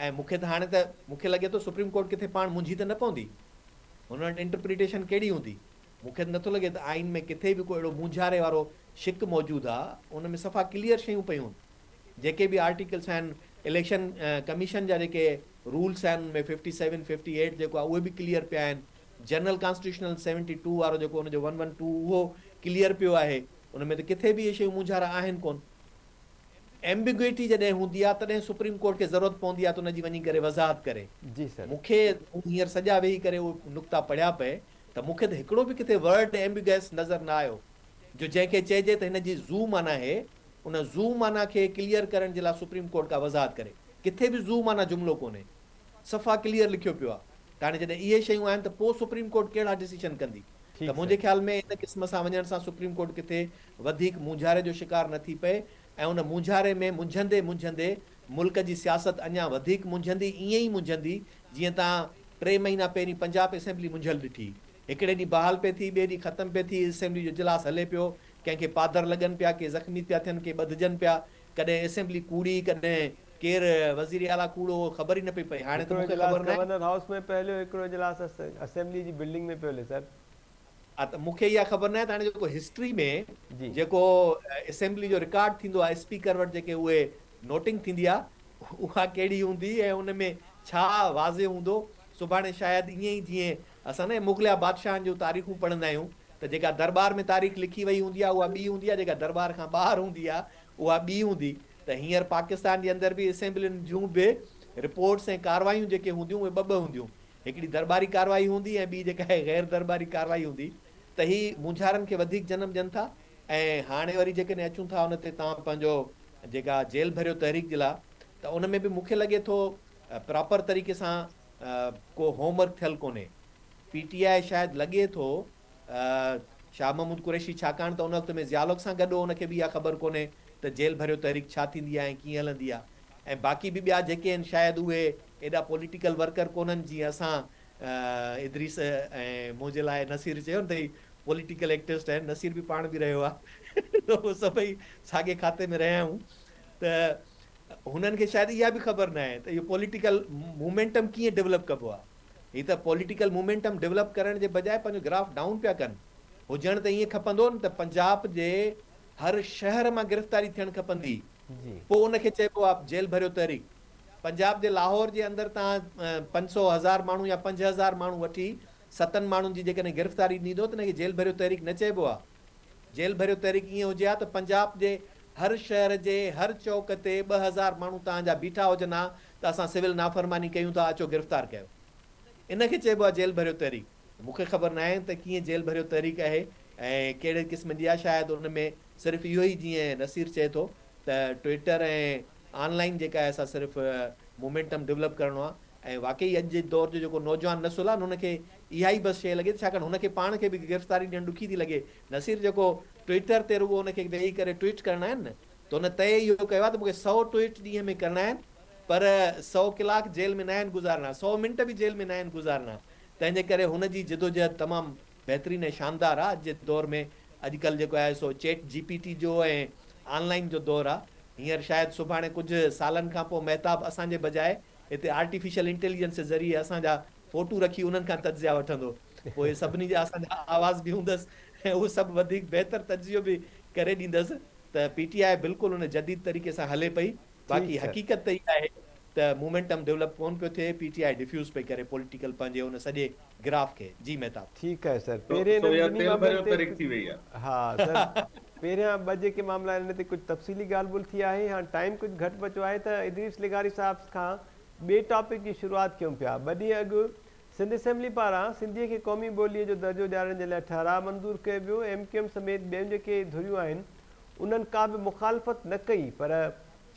ऐं मूंखे त हाणे त मूंखे लॻे थो सुप्रीम कोर्ट किथे पाण मुंझी त न पवंदी, हुन वटि इंटरप्रिटेशन कहिड़ी हूंदी। मूंखे नथो लॻे त आइन में किथे बि को अहिड़ो मुंझारे वारो शिक मौजूदु आहे, उन में सफ़ा क्लियर शयूं पयूं आहिनि। जेके बि आर्टिकल्स आहिनि इलेक्शन कमीशन जा जेके रूल्स आहिनि उनमें फिफ्टी सेवन फिफ्टी एट जेको आहे उहे बि क्लियर पिया आहिनि, जनरल कॉन्स्टिट्यूशनल सेवनटी टू वारो जेको हुनजो वन वन टू उहो क्लियर पियो आहे, उन में त किथे बि इहे शयूं मुंझारा आहिनि कोन। एम्बिग्युइटी जॾहिं हूंदी आहे तॾहिं सुप्रीम कोर्ट खे ज़रूरत पवंदी आहे त उनजी वञी करे वज़ाहत करे। जी सर, मूंखे हींअर सॼा वेही करे उहे नुक़्ता पढ़िया पए त मूंखे त हिकिड़ो बि किथे वर्ड एम्बिगस नज़र न आयो जो जंहिंखे चइजे त हिन जी ज़ू माना आहे, उन ज़ू माना खे क्लियर करण जे लाइ सुप्रीम कोर्ट का वज़ाहत करे। किथे बि ज़ू माना जुमिलो कोन्हे, सफ़ा क्लियर लिखियो पियो आहे। त हाणे जॾहिं इहे शयूं आहिनि त पोइ सुप्रीम कोर्ट कहिड़ा डिसीजन कंदी? त मुंहिंजे ख़्याल में इन क़िस्म सां वञण सां सुप्रीम कोर्ट किथे वधीक मुंझारे जो शिकार न थी पए ऐं उन मुंझारे में मुंझंदे मुंझंदे मुल्क जी सियासत अञा वधीक मुंझंदी, ईअं ई मुंझंदी जीअं तव्हां टे महीना पहिरीं पंजाब असेंबली मुंझल ॾिठी। हिकिड़े ॾींहुं बहाल पे थी, ॿिए ॾींहुं ख़तमु पे थी, असेंबली जो इजलास हले पियो, कंहिंखे पादर लॻनि पिया, के ज़ख़्मी पिया थियनि, के ॿधजनि पिया, कॾहिं असेंबली कूड़ी, कॾहिं केरु वज़ीर आला कूड़ो, ख़बर ई न पई पए। हाणे त मूंखे ख़बर न आहे, गवर्नर हाउस में पहिरियों हिकिड़ो इजलास असेंबली जी बिल्डिंग में पियो हले सर। मूंखे इहा ख़बर न आहे त हाणे जेको हिस्ट्री में जेको असेंबली जो रिकॉर्ड थींदो आहे स्पीकर वटि जेके उहे नोटिंग थींदी आहे उहा कहिड़ी हूंदी ऐं उन में छा वाज़े हूंदो। सुभाणे शायदि ईअं ई जीअं असां न मुग़लिया बादशाहनि जूं तारीख़ूं पढ़ंदा आहियूं त जेका दरबार में तारीख़ लिखी वई हूंदी आहे उहा ॿी हूंदी आहे, जेका दरबार खां ॿाहिरि हूंदी आहे उहा ॿी हूंदी। त हींअर पाकिस्तान जे अंदरि बि असेंबलियुनि जूं बि रिपोर्ट्स ऐं कार्रवायूं जेके हूंदियूं उहे ॿ ॿ हूंदियूं, हिकिड़ी दरबारी कार्रवाई हूंदी ऐं ॿी जेका आहे ग़ैर दरबारी कार्रवाई हूंदी। त ही मुंझारनि खे वधीक जनम ॾियनि था ऐं हाणे वरी जेकॾहिं अचूं था हुन ते तव्हां पंहिंजो जेका जेल भरियो तहरीक जे लाइ, त उन में बि मूंखे लॻे थो प्रॉपर तरीक़े सां को होमवर्क थियल कोन्हे। पी टी आई शायदि लॻे थो शाह महमूद कुरैशी, छाकाणि त उन वक़्त में ज़ियालोक सां गॾु उनखे बि इहा ख़बर कोन्हे त जेल भरियो तहरीक छा थींदी आहे ऐं कीअं हलंदी आहे। ऐं बाक़ी बि ॿिया जेके आहिनि शायदि उहे एॾा पॉलिटिकल वर्कर कोन्हनि जीअं असां इदरीस ऐं मुंहिंजे लाइ नसीर चयो न त पॉलिटिकल एक्टिविस्ट आहिनि, नसीर बि पाण बि रहियो आहे त उहो सभई साॻे खाते में रहिया आहियूं। त हुननि खे शायदि इहा बि ख़बर न आहे त इहो पॉलिटिकल मूमेंटम कीअं डेवलप कबो आहे। हीअ त पॉलिटिकल मूमेंटम डेवलप करण जे बजाए पंहिंजो ग्राफ डाउन पिया कनि। हुजणु त ईअं खपंदो न त पंजाब जे हर शहर मां गिरफ़्तारी थियणु खपंदी, पोइ उनखे चइबो आहे जेल भरियो तहरीक। पंजाब जे लाहौर जे अंदरि तव्हां पंज सौ हज़ार माण्हू या पंज हज़ार माण्हू वठी सतनि माण्हुनि जी जेकॾहिं गिरफ़्तारी ॾींदो त हिनखे जेल भरियो तहरीक न चइबो आहे। जेल भरियो तहरीक ईअं हुजे हा त पंजाब जे हर शहर जे हर चौक ते ॿ हज़ार माण्हू तव्हांजा बीठा हुजनि हा त असां सिविल नाफ़रमानी कयूं था, अचो गिरफ़्तार कयो। इनखे चइबो आहे जेल भरियो तहरीक। मूंखे ख़बर न आहे त कीअं जेल भरियो तहरीक आहे ऐं कहिड़े क़िस्म जी आहे। शायदि उन में सिर्फ़ु इहो ई जीअं नसीर चए थो त ट्विटर ऐं ऑनलाइन जेका आहे असां सिर्फ़ु मोमेंटम डेवलप करिणो आहे ऐं वाक़ई अॼु जे दौर जो जेको नौजवान नसुल आहे हुनखे इहा ई बसि शइ लॻे छाकाणि हुनखे पाण खे बि गिरफ़्तारी ॾियणु ॾुखी थी लॻे न सिर्फ़ु जेको ट्विटर ते रुगो हुनखे वेही करे ट्वीट करणा आहिनि न त हुन तय इहो कयो आहे त मूंखे सौ ट्वीट ॾींहं में करणा आहिनि पर सौ कलाक जेल में न आहिनि गुज़ारणा सौ मिंट बि जेल में न आहिनि गुज़ारणा तंहिंजे करे हुनजी जिदोजहद तमामु बहितरीन ऐं शानदार आहे अॼु जे दौर में अॼुकल्ह जेको आहे सो चैट जी पी टी जो ऐं ऑनलाइन जो दौर आहे हींअर शायदि सुभाणे कुझु सालनि खां पोइ मेहताब असांजे बजाए हिते आर्टिफिशियल इंटेलिजेंस जे ज़रिए असांजा फोटू रखी उन्हनि खां तज्ज़िया वठंदो पोइ सभिनी जा असांजा आवाज़ बि हूंदसि ऐं उहो सभु वधीक बहितर तज्ज़ियो बि करे ॾींदसि त पी टी आई बिल्कुलु हुन जदीद तरीक़े सां हले पई बाक़ी हक़ीक़त त इहा आहे त मोमेंटम डेवलप कोन पियो थिए पी टी आई डिफ्यूज़ पई करे पॉलिटिकल पंहिंजे हुन सॼे ग्राफ खे जी मेहताब ठीकु आहे सर पहिरें हा सर पेरियां ब जेके मामला आहिनि हिन ते कुझु तफ़सीली ॻाल्हि ॿोल थी आहे हाणे टाइम कुझु घटि बचो आहे त इदरीस लिगारी साहब खां ॿिए टॉपिक जी शुरूआति कयूं पिया ॿ ॾींहं अॻु सिंध असेंबली पारां सिंधीअ खे क़ौमी ॿोलीअ जो दर्जो ॾियारण जे लाइ ठहिराउ मंज़ूरु कयो वियो एम के एम समेत ॿियनि जेके धुरियूं आहिनि उन्हनि का बि मुखालफ़त न कई पर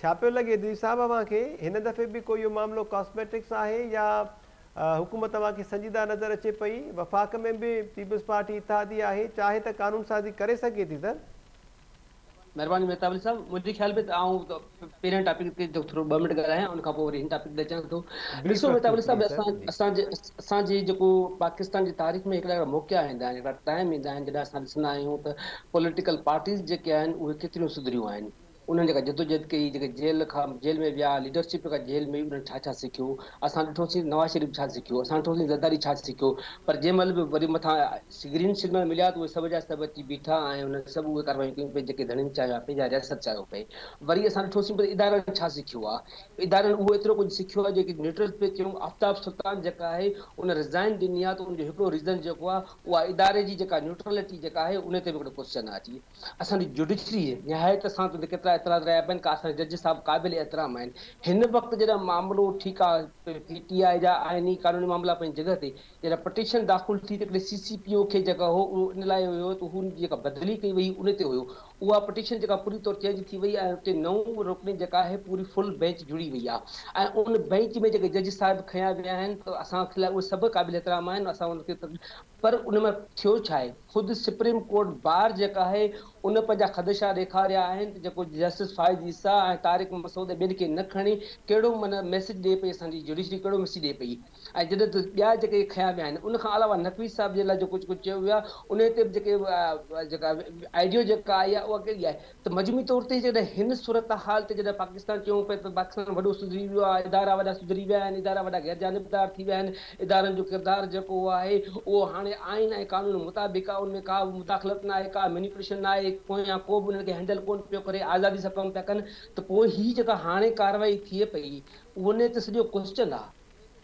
छा पियो लॻे इदरीस साहब तव्हांखे हिन दफ़े बि को इहो मामिलो कॉस्मेटिक्स आहे या हुकूमत तव्हांखे संजीदा नज़र अचे पई वफ़ाक़ में बि पीपल्स पार्टी इतिहादी आहे चाहे त कानून साज़ी करे सघे थी सर मेहरबानी मेहताब अली साहब मुझे ख्याल में तो पेरेंट टॉपिक के जो थोड़ा ब मिनट गए उन इन टॉपिक ते अचान तो दिसो मेहताब अली साहब असा जो पाकिस्तान की तारीख में एक मौक़ा इंदा टाइम इंदा जहाँ असंदा तो पॉलिटिकल पार्टीज जो उ केतरी सुधरियों उन्होंने जदोजहद कई जो जेल का जेल में विया लीडरशिप का जेल में उन्होंने सीखो अस ॾिठोसीं नवाज शरीफ छा सीखो अस ॾिठोसीं ज़रदारी छा सीखो पर जंहिंमहिल बि वरी मथां ग्रीन सिग्नल मिलिया तो उहे सब जा सब अची बीठा ऐं उन सब उहे कार्रवाई कयूं पई जेके धणनि चाहिया पई या रियासत चाहियो पई वरी असां ॾिठोसीं पर इदारनि छा सीखियो आहे इदारनि उहो एतिरो कुझु सीखियो आहे जेके न्यूट्रल पे चयूं आफ्ताब सुल्तान जेका आहे उन रिज़ाइन ॾिनी आहे त उनजो हिकिड़ो रीज़न जेको आहे उहा इदारे जी जेका न्यूट्रलिटी जेका आहे उन ते बि हिकिड़ो क्वेश्चन आहे अची असांजी जुडिशरी निहायत सां केतिरा एतराज़ रहा पन का जज साहब काबिल एहतराम इन वक्त जरा मामलो ठीक है पीटीआई जा आइनी कानूनी मामला पे जगह से जरा पटिशन दाखिल थी सीसीपीओ के जगह हो इन लाइ हो तो जो बदली कई वही उन हो उहा पटिशन जो पूरी तौर चेंज थी वही है नौ रुकनी है पूरी फुल बेंच जुड़ी वही है उन बेंच में जो जज साहब खया वह तो अस सब काबिल एहतराम अस पर उनमें थो खुद सुप्रीम कोर्ट बार जो है उन पंहिंजा खदशा ॾेखारिया आहिनि जेको जस्टिस फ़ाइज़ ईसा ऐं तारिक मसूद ॿियनि खे न खणी कहिड़ो माना मैसेज ॾिए पई असांजी जुडिशरी कहिड़ो मैसेज ॾिए पई ऐं जॾहिं त ॿिया जेके खया विया आहिनि उनखां अलावा नक़वी साहिब जे लाइ जो कुझु कुझु चयो वियो आहे उन ते बि जेके जेका आइडियो जेका आई आहे उहा कहिड़ी आहे त मजमूई तौर ते जॾहिं हिन सूरत हाल ते जॾहिं पाकिस्तान चऊं पिया त पाकिस्तान वॾो सुधरी वियो आहे इदारा वॾा सुधरी विया आहिनि इदारा वॾा गैर जानबदार थी विया आहिनि इदारनि जो किरदारु जेको आहे उहो हाणे आइन ऐं कानून मुताबिक़ आहे उनमें का मुदाख़लत न आहे का मैनिपुलेशन न आहे या को भी उन्हें हैंडल को करे आज़ादी से कम पे कन तो कोई ही जगह हाने कार्रवाई थिए पई उन्हें तो सजो क्वेश्चन आ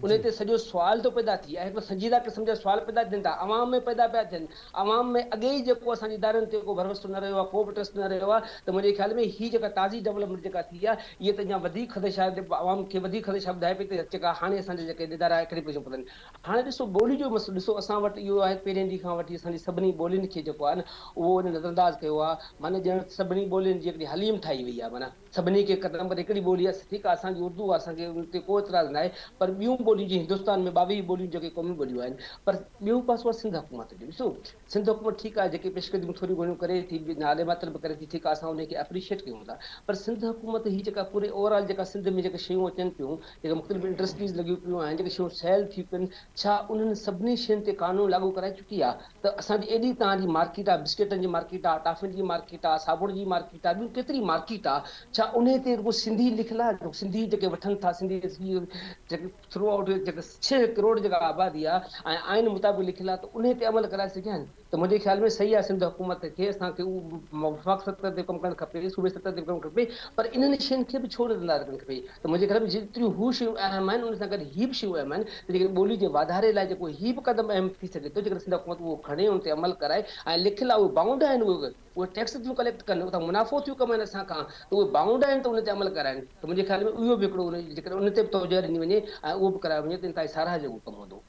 उन्हें ते सजो सवाल तो पैदा थी एक संजीदा किस्म जा सवाल पैदा थियन था अवाम में पैदा पिया थियन अवाम में अगे ही जो असांजे इदारनि ते को भरोसो न रहियो आहे को बि ट्रस्ट न रहियो आहे तो मुझे ख्याल में ही जेका ताज़ी डेवलपमेंट जेका थी आहे ये तो अञा वधीक ख़दशा अवाम खे वधीक ख़दशा ॿुधाए पई त जेका हाणे असांजे जेके इदारा हिकिड़ी पियो पवनि हाणे ॾिसो ॿोली जो मसइलो ॾिसो असां वटि इहो आहे पहिरें ॾींहं खां वठी असांजी सभिनी ॿोलियुनि खे जेको आहे न उहो नज़रअंदाज़ कयो आहे माना ॼण सभिनी ॿोलियुनि जी हिकिड़ी हलीम ठाही वई आहे माना सभिनी खे क़दम पर हिकिड़ी ॿोली आहे ठीकु आहे असांजी उर्दू आहे असांखे उन ते को एतिराज़ न आहे पर ॿियूं ॿोलियूं जी हिंदुस्तान में ॿावीह ॿोलियूं जेके क़ौमी ॿोलियूं आहिनि पर ॿियो पासो आहे सिंध हुकूमत जो ॾिसो सिंध हुकूमत ठीकु आहे जेके पेशकदमी थोरियूं घणियूं करे थी नाले मातल बि करे थी ठीकु आहे असां उनखे एप्रिशिएट कयूं था पर सिंध हुकूमत ही जेका पूरे ओवरऑल जेका सिंध में जेके शयूं अचनि पियूं जेके मुख़्तलिफ़ इंडस्ट्रीज़ लॻियूं पियूं आहिनि जेके शयूं सेल थी पियूं छा उन्हनि सभिनी शयुनि ते कानून लागू कराए चुकी आहे त असांजी एॾी तव्हांजी मार्केट आहे बिस्किटनि जी मार्केट आहे टाफ़िन जी मार्केट आहे साबुण जी मार्केट आहे ॿियूं केतिरी मार्केट आहे छा उन ते रुॻो सिंधी लिखियलु आहे सिंधी जेके वठनि था सिंधी जेके थ्रू आउट जेका छह करोड़ जेका आबादी आहे ऐं आइन मुताबिक़ लिखियलु आहे त उन ते अमल कराए सघिया आहिनि त मुंहिंजे ख़्याल में सही आहे सिंध हुकूमत खे असांखे उहो वफ़ाक़ सतह ते कमु करणु खपे सूबे सतह ते कमु करणु खपे पर इन्हनि शयुनि खे बि छो नज़रअंदाज़ करणु खपे त मुंहिंजे ख़्याल में जेतिरियूं हू शयूं अहम आहिनि उन सां गॾु हीअ बि शयूं अहम आहिनि जेके ॿोली जे वाधारे लाइ जेको हीअ बि क़दम अहम थी सघे थो जेकर सिंध हुकूमत उहो खणे उन ते अमल कराए ऐं लिखियलु आहे उहे बाउंड आहिनि उहे उहे टैक्स थियूं कलेक्ट कनि उतां मुनाफ़ो थियूं कमाइनि असां खां त उहे बाउंड आहिनि त उन ते अमल कराइनि त मुंहिंजे ख़्याल में इहो बि हिकिड़ो जेकर उन ते बि तवजो ॾिनी वञे ऐं उहो बि करायो वञे त ताईं साराह जो कमु हूंदो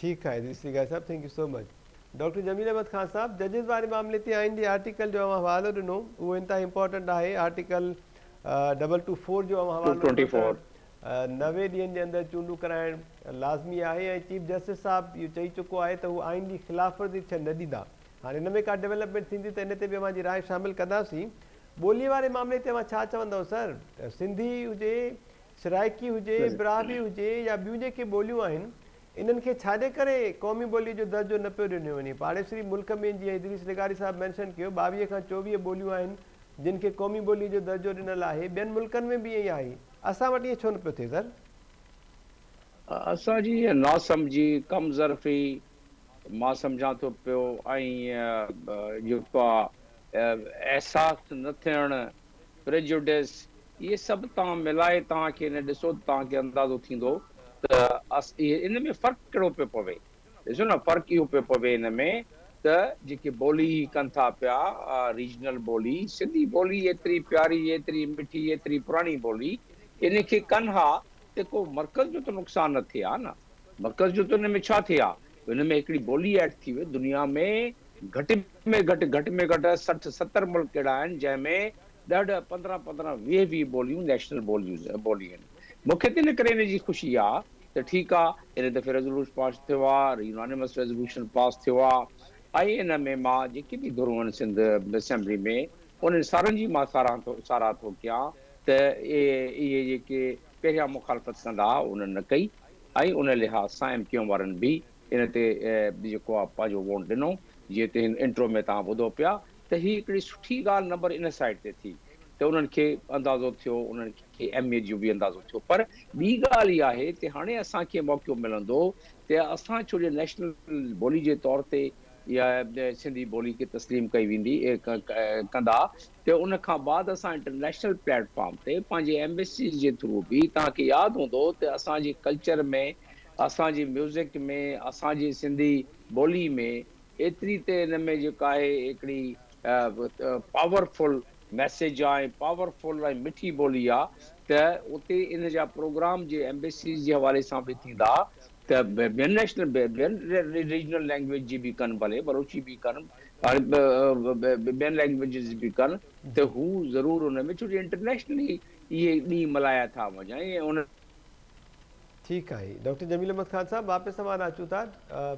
ठीकु आहे इदरीस लिगारी साहब thank you so much doctor Jameel Ahmed Khan साहब जजेस वारे मामले ते आइन जे आर्टिकल जो हवालो ॾिनो उहो इंता इम्पोर्टेंट आहे आर्टिकल डबल टू फोर जो नवे ॾींहनि जे अंदरि चूंडूं कराइणु लाज़मी आहे ऐं चीफ जस्टिस साहिबु इहो चई चुको आहे त हू आइन जी ख़िलाफ़ वर्जी थियणु न ॾींदा। हाणे हिन में का डेवलपमेंट थींदी त हिन ते बि असांजी राय शामिलु कंदासीं। ॿोलीअ वारे मामले ते मां छा चवंदव सर? सिंधी हुजे, सराइकी हुजे, ब्राहवी हुजे या ॿियूं जेके ॿोलियूं आहिनि इन्हनि खे छाजे करे क़ौमी ॿोली जो दर्जो न पियो ॾिनो वञे? पाड़ेसरी मुल्क में जीअं इदरीस लिगारी साहिबु मैंशन कयो ॿावीह खां चोवीह ॿोलियूं आहिनि जिनखे क़ौमी ॿोली जो दर्जो ॾिनल आहे, ॿियनि मुल्कनि में बि ईअं आहे। असा वटी छो न पे थे सर? असा जी ना समझी कम जरफी मां समझा तो पियो एहसास न थियण प्रेजुडिस ये सब ता मिलाए ता के ने दिसो ता के अंदाजो थिंदो त अस इन में फर्क कड़ो पे पवे। दिसो ना फर्क यो पे पवे इन में त जेके बोली कन था पिया रीजनल बोली सिंधी बोली एतरी प्यारी एतरी मिठी एतरी पुरानी बोली इनके कन्हा ते को मर्कज़ जो तो नुकसान न थे ना। मर्कज़ जो तो इनमें छा थे इनमें एकड़ी बोली ऐड थी वे दुनिया में घट में घट घट में घट सठ सत्तर मुल्क अड़ा जैमें दह पंद्रह पंद्रह वी वी बोलियूं नेशनल बोलियूं बोली मुख्य इन कर खुशी आ तो ठीक आ। इन दफे रेजोल्यूशन पास थो यूनानिमस रेजोल्यूशन पास थो इन में मां जेके भी धुरुवन सिंध असेंबली में उन सारन जी मां सारा तो सारा तो क्या त ये ये के पहिया मुखालफत कंदा उन न कई आई उन लिहाज से एम क्यू वारन भी इन ते जेको आ पाजो वोट दिनो जे ते इंट्रो में ता बुधो पिया त ही एकड़ी सुठी गाल नंबर इन साइड ते थी तो उन के अंदाजो थियो उन के एमए जो भी अंदाजो थियो। पर बी गाल ही आहे ते हाने असा के मौको मिलंदो ते असा छोजे नेशनल बोली जे तौर ते या सिंधी बोली के तस्लीम कई वी कंदा तो उन बाद अस इंटरनेशनल प्लेटफॉर्म से पाँच एम्बेसी के थ्रू भी तक याद हों तो असांजे कल्चर में असांजे म्यूजिक में असांजे सिंधी बोली में एतरी ते इन में जो है एकड़ी पावरफुल मैसेज आ पावरफुल मिठी बोली आ तो उते इन जा प्रोग्राम के एम्बेसी के हवाले से भी थींदा त बियन नेशनल बियन रीजनल लैंग्वेज जी भी कन भले बलोची भी कन बियन लैंग्वेजेस भी कन तो हु जरूर उनमें छो इंटरनेशनली ये नी मलाया था वजाए उन। ठीक है डॉक्टर जमील अहमद खान साहब वापस सवाल आ चुका।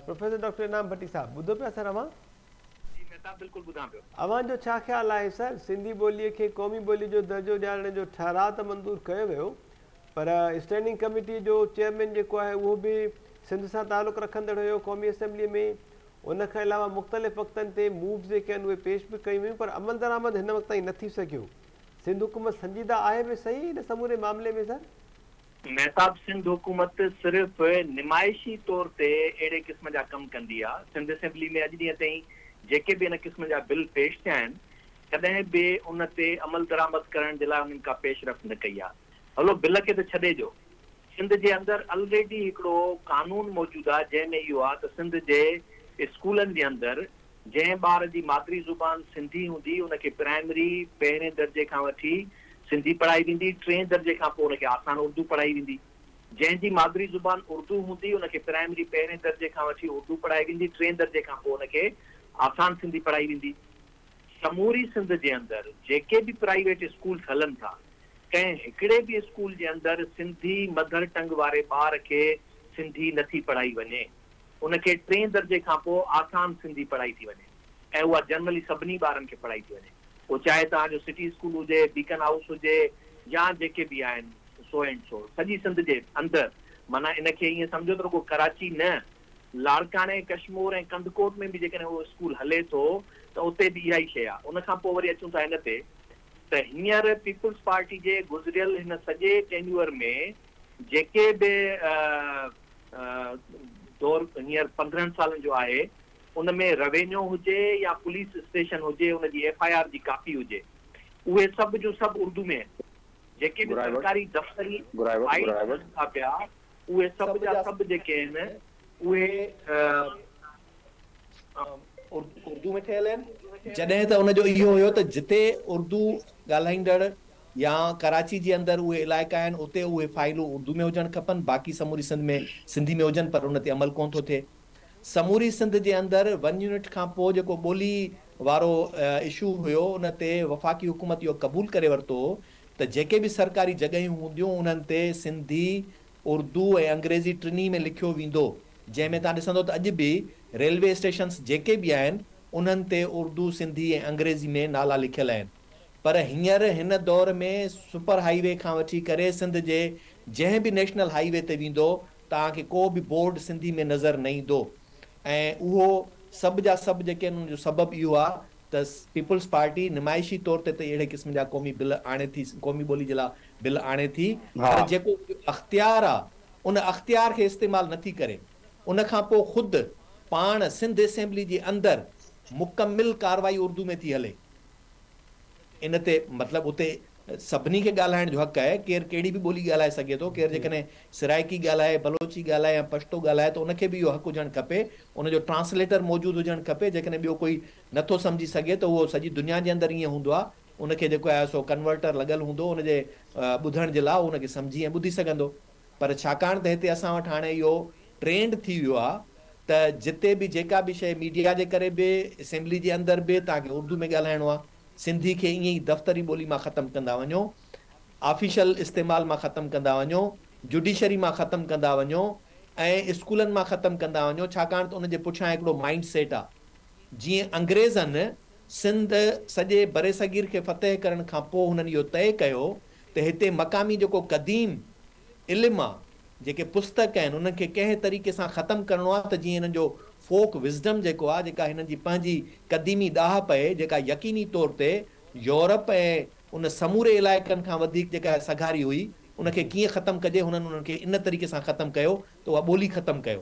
प्रोफेसर डॉक्टर इनाम भट्टी साहब बुदो पे सर अमा जी नेता बिल्कुल बुदा पे अमा जो छा ख्याल है सर सिंधी बोली के कौमी बोली जो दर्जो दियाने जो ठहराव त मंजूर कयो वयो पर स्टैंडिंग कमेटी जो चेयरमैन जो है वो भी सिंध से ताल्लुक़ रखंदड़ हुयो कौमी असम्बली में। उन के अलावा मुख़्तलिफ़ वक्तन ते मूव्स जेके आहिनि उहे पेश भी कई हुई पर अमल दरामद हिन वक्त ताईं न थी सघियो। सिंध हुकूमत संजीदा आहे बि सही इन समूरे मामले में सर? महताब सिंध हुकूमत सिर्फ़ निमाइशी तौर ते अहिड़े क़िस्म जा कम कंदी आहे। सिंध असम्बली में अॼु ॾींहं ताईं जेके बि इन क़िस्म जा बिल पेश थिया आहिनि कॾहिं बि उन ते अमल दरामद करण जे लाइ उन्हनि का पेशरफ़्त न कई आहे। हलो बिल के तो छे जो सिंध के अंदर ऑलरेडी एकड़ो कानून मौजूद है जैमें यो आ सिंध के स्कूल के अंदर जै बार की मादरी जुबान सिंधी होंगी उनके प्राइमरी पेरें दर्जे का वी सिंधी पढ़ाई वी टे दर्जे का आसान उर्दू पढ़ाई वी जैसी मादरी जुबान उर्दू होंगी उनके प्राइमरी पेरें दर्जे का वी उर्दू पढ़ाई वी टे दर्जे का आसान सिंधी पढ़ाई वी। समूरी सिंध के अंदर जेके भी प्राइवेट स्कूल हलन था कें एकड़े भी स्कूल के अंदर सिंधी मदर टंग वाले बार के सिंधी नथी पढ़ाई वे उनके टे दर्जे का आसान सिंधी पढ़ाई थी वे वह जनरली सभी बार के पढ़ाई थी वे वो चाहे तुम सिटी स्कूल हो बीकन हाउस हो या जेके भी आन सो एंड सो सजी सिंध के अंदर माना इनके ये समझो तो को कराची न लाड़काने कश्मीर ए कंदकोट में भी जैसे वो स्कूल हले तो उत भी इहा शे आ। उन वरी अचूँ था इन तो हिंसर पीपुल्स पार्टी के गुजरियल इन सजे टेन्यूअर में जेके भी दौर हिंसर पंद्रह साल जो है उनमें रेवेन्यू हुए या पुलिस स्टेशन हुए उन एफ आई आर की कापी हुए उ सब जो सब उर्दू में जेके भी सरकारी दफ्तरी पाया उ सब जहाँ सब जेके उर्दू में ठहल जडे तो उन यो हो तो जिते उर्दू गालाइंदड़ या कराची के अंदर वो इलाका उते वो फाइलू उर्दू में होजन खपन बाकी समूरी सिंध में सिंधी में होजन पर उनते अमल को तो थे। समूरी सिंध के अंदर वन यूनिट का पो जो बोली वारो इशू हुयो उनते वफाकी हुकूमत यो कबूल करे वरतो तो जेके भी सरकारी जगहियूं हूंदियूं उन्हनि ते सिंधी उर्दू ए अंग्रेजी टिनी में लिखियो वेंदो, जैमें तुम ॾिसंदो त अॼु भी रेलवे स्टेशन्स जेके भी आहिनि उन्हनि ते उर्दू सिंधी ए अंग्रेजी में नाला लिखियल आहिनि। पर हींअर हिन दौर में सुपर हाईवे खां वठी करे सिंध जे जंहिं बि नेशनल हाईवे ते वेंदो तव्हांखे को बि बोर्ड सिंधी में नज़र न ईंदो ऐं उहो सभु जा सभु जेके आहिनि उनजो सबबु इहो आहे त पीपल्स पार्टी नुमाइशी तौर ते अहिड़े क़िस्म जा क़ौमी बिल आणे थी, क़ौमी ॿोली जे लाइ बिल आणे थी, पर जेको अख़्तियार आहे उन अख़्तियार खे इस्तेमालु नथी करे। उनखां पोइ ख़ुदि पाण सिंध असेंबली जे अंदरि मुकमिल कार्रवाई उर्दू में थी हले। इन ते मतिलबु उते सभिनी खे ॻाल्हाइण जो हक़ु आहे, केरु कहिड़ी बि ॿोली ॻाल्हाए सघे थो। केरु जेकॾहिं सराइकी ॻाल्हाए, बलोची ॻाल्हाए या पश्तो ॻाल्हाए त उनखे बि इहो हक़ु हुजणु खपे, उनजो ट्रांसलेटर मौजूदु हुजणु खपे। जेकॾहिं ॿियो कोई नथो सम्झी सघे त उहो सॼी दुनिया जे अंदरि ईअं हूंदो आहे, उनखे जेको आहे सो कन्वर्टर लॻियल हूंदो उनजे ॿुधण जे लाइ, उनखे सम्झी ऐं ॿुधी सघंदो। पर छाकाणि त हिते असां वटि हाणे इहो ट्रेंड थी वियो आहे त जिते बि जेका बि शइ मीडिया जे करे बि असेंबली जे अंदरि बि तव्हांखे उर्दू में ॻाल्हाइणो आहे। सिंधी के ईअं ई दफ़्तरी ॿोली मां ख़त्मु कंदा वञो, ऑफिशियल इस्तेमाल मां ख़त्मु कंदा वञो, जुडिशरी मां ख़त्मु कंदा वञो ऐं स्कूलनि मां ख़त्मु कंदा वञो। छाकाणि त उनजे पुठियां हिकिड़ो माइंड सेट आहे, जीअं अंग्रेज़नि सिंध सॼे बरे सगीर खे फतेह करण खां पोइ हुननि इहो तय कयो त हिते मक़ामी जेको क़दीम इल्म आहे, जेके पुस्तक आहिनि उन्हनि खे कंहिं तरीक़े सां ख़त्मु करिणो आहे त जीअं हिननि जो फोक विज़डम जेको आहे, जेका हिननि जी पंहिंजी क़दीमी ॾाह पए, जेका यकीनी तौर ते यूरोप ऐं उन समूरे इलाइक़नि खां वधीक जेका सघारी हुई, उनखे कीअं ख़तमु कजे हुननि उन्हनि खे इन तरीक़े सां ख़तमु कयो त उहा ॿोली ख़तमु कयो।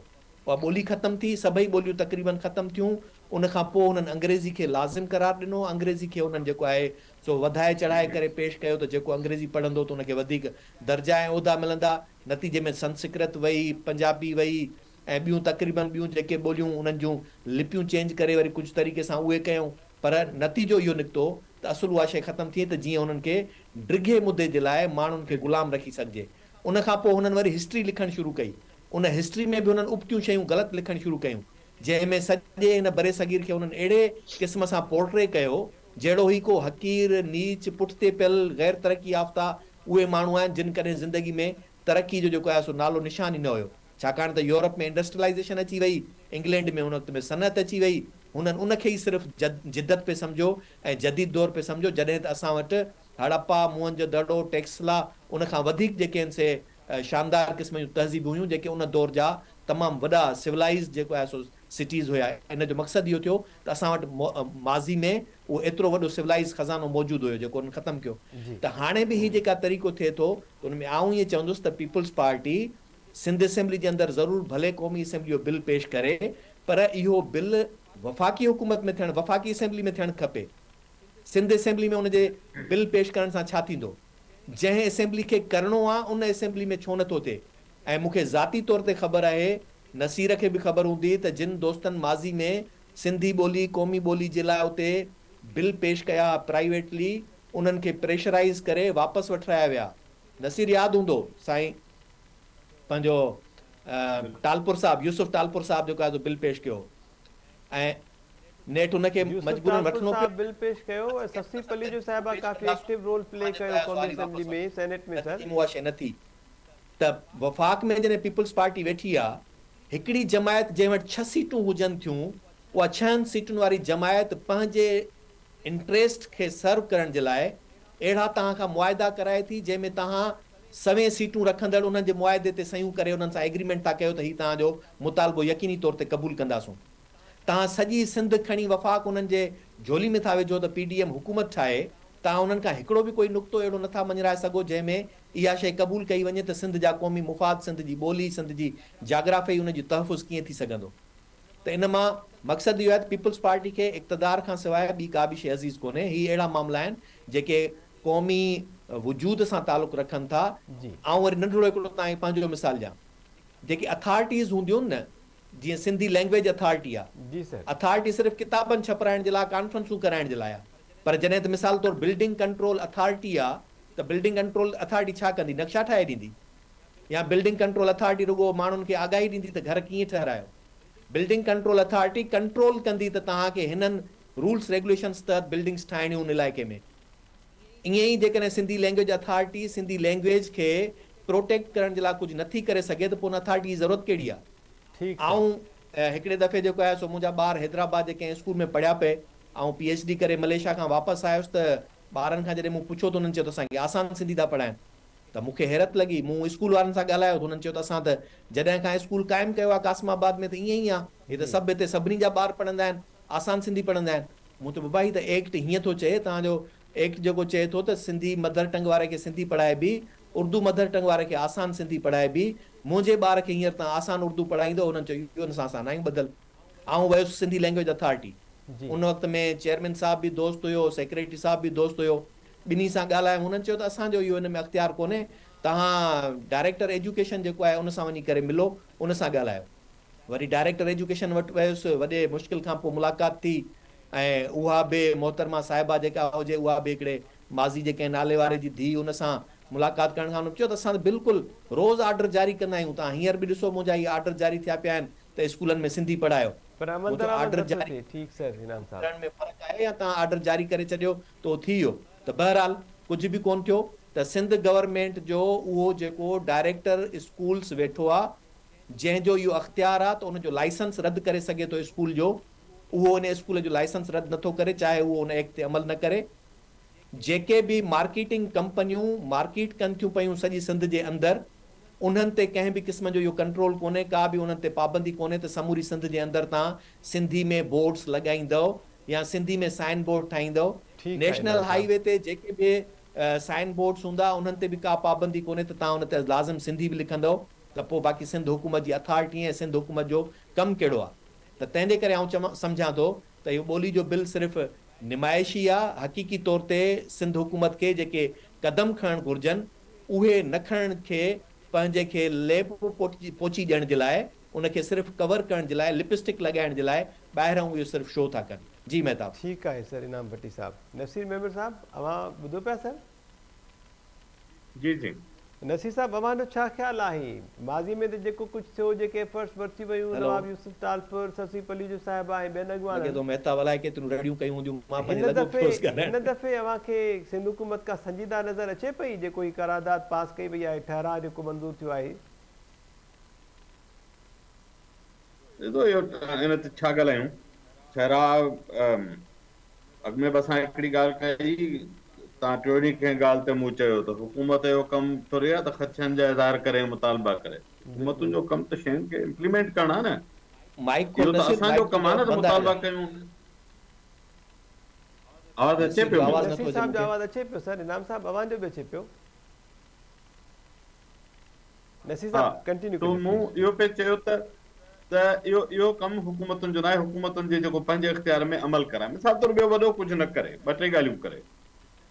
उहा ॿोली ख़तमु थी, सभई ॿोलियूं तक़रीबन ख़तमु थियूं। उनखां पोइ हुननि अंग्रेज़ी खे लाज़िम करार ॾिनो, अंग्रेज़ी खे हुननि जेको आहे सो वधाए चढ़ाए करे पेश कयो त जेको अंग्रेज़ी पढ़ंदो त उनखे वधीक दर्जा ऐं उहिदा मिलंदा। नतीजे में संस्कृत वई, पंजाबी वई ऐं ॿियूं तक़रीबन ॿियूं जेके ॿोलियूं उन्हनि जूं लिपियूं चेंज करे वरी कुझु तरीक़े सां उहे कयूं। पर नतीजो इहो निकितो त असुलु उहा शइ ख़तमु थिए त जीअं उन्हनि खे ड्रिघे मुद्दे जे लाइ माण्हुनि खे ग़ुलाम रखी सघिजे। उनखां पोइ हुननि वरी हिस्ट्री लिखणु शुरू कई। उन हिस्ट्री में बि हुननि उपतियूं शयूं ग़लति लिखणु शुरू कयूं, जंहिंमें सॼे हिन बरे सगीर खे हुननि अहिड़े क़िस्म सां पोर्ट्रे कयो जहिड़ो ई को हक़ीर, नीच, पुठिते पियल, गैर तरक़ी याफ़्ता उहे माण्हू आहिनि जिन कॾहिं ज़िंदगी में तरक़ी जो जेको आहे सो नालो निशान ई न हुयो। छाकाणि त यूरोप में इंडस्ट्रियलाइज़ेशन अची वई, इंग्लैंड में उन वक़्त में सनत अची वई, हुननि उनखे ई सिर्फ़ु जद जिदत पे सम्झो ऐं जदीद दौर पे सम्झो, जॾहिं त असां वटि हड़प्पा, मोहनजोदड़ो, टेक्सला उनखां वधीक जेके आहिनि से शानदार क़िस्म जूं तहज़ीबूं हुयूं जेके उन दौर जा तमामु वॾा सिविलाइज़ जेको आहे सो सिटीज़ हुया। इन जो मक़सदु इहो थियो त असां वटि माज़ी में उहो एतिरो वॾो सिविलाइज़ ख़ज़ानो मौजूदु हुयो जेको उन ख़तमु कयो। त हाणे बि हीउ जेका तरीक़ो थिए थो उन में आउं इहे चवंदुसि त पीपल्स पार्टी सिंध असेंबली जे अंदरि ज़रूरु भले क़ौमी असेंबली जो बिल पेश करे, पर इहो बिल वफ़ाक़ी हुकूमत में थियणु, वफ़ाक़ी असेंबली में थियणु खपे। सिंध असेंबली में उनजे बिल पेश करण सां छा थींदो? जंहिं असेंबली खे करिणो आहे उन असेंबली में छो नथो थिए? ऐं मूंखे ज़ाती तौर ते ख़बर आहे, नसीर खे बि ख़बर हूंदी त जिन दोस्तनि माज़ी में सिंधी ॿोली, क़ौमी ॿोली जे लाइ उते बिल पेश कया प्राइवेटली, उन्हनि खे प्रेशराइज़ करे वापसि वठाया विया। नसीर यादि हूंदो साईं, पंहिंजो टालपुर साहिब, यूसुफ टालपुर साहिब जेको आहे बिल पेश कयो ऐं नेट उनखे मजबूरन वठणो पियो। बिल पेश कयो ऐं ससीफ अली जो साहिबा काफ़ी एक्टिव रोल प्ले कयो कॉमन असेंबली में, सेनेट में। सर उहा शइ न थी त वफ़ाक़ में जॾहिं पीपल्स पार्टी वेठी आहे, हिकिड़ी जमायत जंहिं वटि छह सीटूं हुजनि थियूं, उहा छहनि सीटुनि वारी जमायत पंहिंजे इंट्रस्ट खे सर्व करण जे लाइ अहिड़ा तव्हांखां मुआइदा कराए थी जंहिंमें तव्हां सवें सीटूं रखंदड़ उन्हनि जे मुआइदे ते सयूं करे उन्हनि सां एग्रीमेंट था कयो त हीउ तव्हांजो मुतालबो यकीनी तौर ते क़बूल कंदासूं। तव्हां सॼी सिंध खणी वफ़ाक़ उन्हनि जे झोली में था विझो त पी डी एम हुकूमत ठाहे। तव्हां उन्हनि खां हिकिड़ो बि कोई नुक़्तो अहिड़ो नथा मञराए सघो जंहिंमें इहा शइ क़बूल कई वञे त सिंध जा क़ौमी मुफ़ाद, सिंध जी ॿोली, सिंध जी जाग्राफ़ी, उनजी तहफ़ुज़ कीअं थी सघंदो? त इन मां मक़सदु इहो आहे त पीपल्स पार्टी खे इक़्तिदार खां सवाइ ॿी का बि शइ अज़ीज़ कोन्हे। हीअ अहिड़ा मामला आहिनि जेके क़ौमी वजूद सां तालुक़ रखनि था। ऐं वरी नंढड़ो हिकिड़ो तव्हांखे पंहिंजो मिसाल ॾियां, जेके अथॉरिटीज़ हूंदियूं न, जीअं सिंधी लैंग्वेज अथॉरिटी आहे, अथॉरिटी सिर्फ़ु किताबनि छपाइण जे लाइ, कॉन्फ्रेंसूं कराइण जे लाइ आहे। पर जॾहिं त मिसाल तौरु बिल्डिंग कंट्रोल अथॉरिटी आहे त बिल्डिंग कंट्रोल अथॉरिटी छा कंदी? नक्शा ठाहे ॾींदी, या बिल्डिंग कंट्रोल अथॉरिटी रुगो माण्हुनि खे आगाही ॾींदी त घर कीअं ठहिरायो। बिल्डिंग कंट्रोल अथॉरिटी कंट्रोल कंदी त तव्हांखे हिननि रूल्स रेगुलेशन्स तहत बिल्डिंग्स ठाहिणियूं आहिनि इलाइक़े में। इएं ई जेकॾहिं Sindhi language authority Sindhi language खे प्रोटेक्ट करण जे लाइ कुझु नथी करे सघे त पोइ उन अथॉरिटी जी ज़रूरत कहिड़ी आहे। ऐं हिकिड़े दफ़े जेको आहे सो मुंहिंजा ॿार हैदराबाद जे कंहिं स्कूल में पढ़िया पिए, ऐं पी एच डी करे मलेशिया खां वापसि आयुसि त ॿारनि खां जॾहिं मूं पुछियो त उन्हनि चयो त असांखे आसान सिंधी था पढ़ाइनि, त मूंखे हैरत लॻी। मूं स्कूल वारनि सां ॻाल्हायो त हुननि चयो त असां त जॾहिं खां स्कूल क़ाइमु कयो आहे कासमाबाद में त ईअं ई आहे, हे त सभु हिते सभिनी जा ॿार पढ़ंदा आहिनि, आसान सिंधी पढ़ंदा आहिनि। मूं चयो बाबा ही त एक्ट हीअं थो चए, तव्हांजो एक्ट जेको चए थो त सिंधी मदर टंग वारे खे सिंधी पढ़ाइबी, उर्दू मदर टंग वारे खे आसान सिंधी पढ़ाइबी, मुंहिंजे ॿार खे हींअर तव्हां आसान उर्दू पढ़ाईंदो, हुननि चयो इहो हुन सां आसान आहियूं ॿधल। आऊं वियुसि सिंधी लैंग्वेज अथॉरिटी, उन वक़्त में चेयरमैन साहिब बि दोस्त हुयो, सेक्रेटरी साहिब बि दोस्त हुयो, ॿिन्ही सां ॻाल्हायो। हुननि चयो त असांजो इहो हिन में अख़्तियार कोन्हे, तव्हां डायरेक्टर एजुकेशन जेको आहे उन सां वञी करे मिलो, उन सां ॻाल्हायो। वरी डायरेक्टर एजुकेशन वटि वियुसि, वॾे मुश्किल खां पोइ मुलाक़ात थी, ऐं उहा बि मोहतरमा साहिबा जेका हुजे उहा बि हिकिड़े माज़ी जे कंहिं नाले वारे जी धीउ, उन सां मुलाक़ात करण खां हुन चयो त असां बिल्कुलु रोज़ आर्डर जारी कंदा आहियूं, तव्हां हींअर बि ॾिसो मुंहिंजा इहे आर्डर जारी थिया पिया आहिनि त स्कूलनि में सिंधी पढ़ायो। आर्डर जारी ठीकु सर, इनाम साहब में फ़र्क़ु आहे या तव्हां आर्डर जारी करे छॾियो त उहो थी वियो। त बहरहाल कुझु बि कोन थियो, त सिंध गवर्नमेंट जो उहो जेको डायरेक्टर स्कूल्स वेठो आहे जंहिंजो इहो अख़्तियार आहे त उनजो लाइसेंस रद्द करे सघे थो स्कूल जो, उहो उन स्कूल जो लाइसेंस रद्द नथो करे चाहे उहो उन एक्ट ते अमल न करे। जेके बि मार्केटिंग कंपनियूं मार्केट कनि थियूं पियूं सॼी सिंध जे अंदरि, उन्हनि ते कंहिं बि क़िस्म जो इहो कंट्रोल कोन्हे, का बि उन्हनि ते पाबंदी कोन्हे। त समूरी सिंध जे अंदरि तव्हां सिंधी में बोर्ड्स लॻाईंदव या सिंधी में साइन बोर्ड ठाहींदव, नेशनल हाईवे ते जेके बि साइन बोर्ड्स हूंदा उन्हनि ते बि का पाबंदी कोन्हे, त तव्हां उन ते लाज़िम सिंधी बि लिखंदव। त पोइ बाक़ी सिंध हुकूमत जी अथॉरिटी ऐं सिंध हुकूमत जो कमु कहिड़ो आहे। त तंहिंजे करे आउं चवां सम्झां थो त इहो ॿोली जो बिल सिर्फ़ु निमाइशी आहे, हक़ीक़ी तौर ते सिंध हुकूमत खे जेके क़दम खणणु घुरिजनि उहे न खणण खे, पंहिंजे खे लेप पोची पोची ॾियण जे लाइ, उनखे सिर्फ़ु कवर करण जे लाइ, लिपस्टिक लॻाइण जे लाइ ॿाहिरां इहो सिर्फ़ु शो था कनि। जी मेहताब, ठीकु आहे सर, इनाम भट्टी साहिबु। नसीर मेमर साहिबु अवां ॿुधो पिया सर? जी जी नसीर साहब, अवांजो छा ख़्यालु आहे? माज़ी में त जेको कुझु थियो, जेके एफर्ट्स वरिती वयूं, नवाब यूसुफ तालपुर, ससीफ़ अली जो साहिबु आहे, ॿियनि अॻुवान लॻे थो मेहताब अलाए केतिरियूं रड़ियूं कयूं हूंदियूं। मां पंहिंजे लॻो हिन दफ़े अव्हांखे सिंध हुकूमत का संजीदा नज़र अचे पई जेको ही करारदाद पास कई वई आहे, ठहिराउ जेको मंज़ूर थियो आहे? ॾिसो इहो हिन ते छा ॻाल्हायूं, ठहिराउ अॻु में बि असां हिकिड़ी ॻाल्हि कई, तव्हां टियों कंहिं ॻाल्हि ते मूं चयो त हुकूमत जो कमु थोरी आहे त ख़दशनि जा इज़हार करे मुतालबा करे, हुकूमतुनि जो कमु त शयुनि खे इम्प्लीमेंट करणु आहे न। माइक इहो त असांजो कमु आहे न, मुतालबा कयूं। आवाज़ अचे पियो? नसीर साहिब जो आवाज़ अचे पियो सर? इनाम साहिब अवांजो बि अचे पियो? नसीर साहिब कंटिन्यू कयो। मूं इहो पियो चयो त त इहो इहो कमु हुकूमतुनि जो न आहे, हुकूमतुनि जे जेको पंहिंजे इख़्तियार में अमल कराए। मिसाल तौर ॿियो वॾो कुझु न करे, ॿ टे ॻाल्हियूं करे।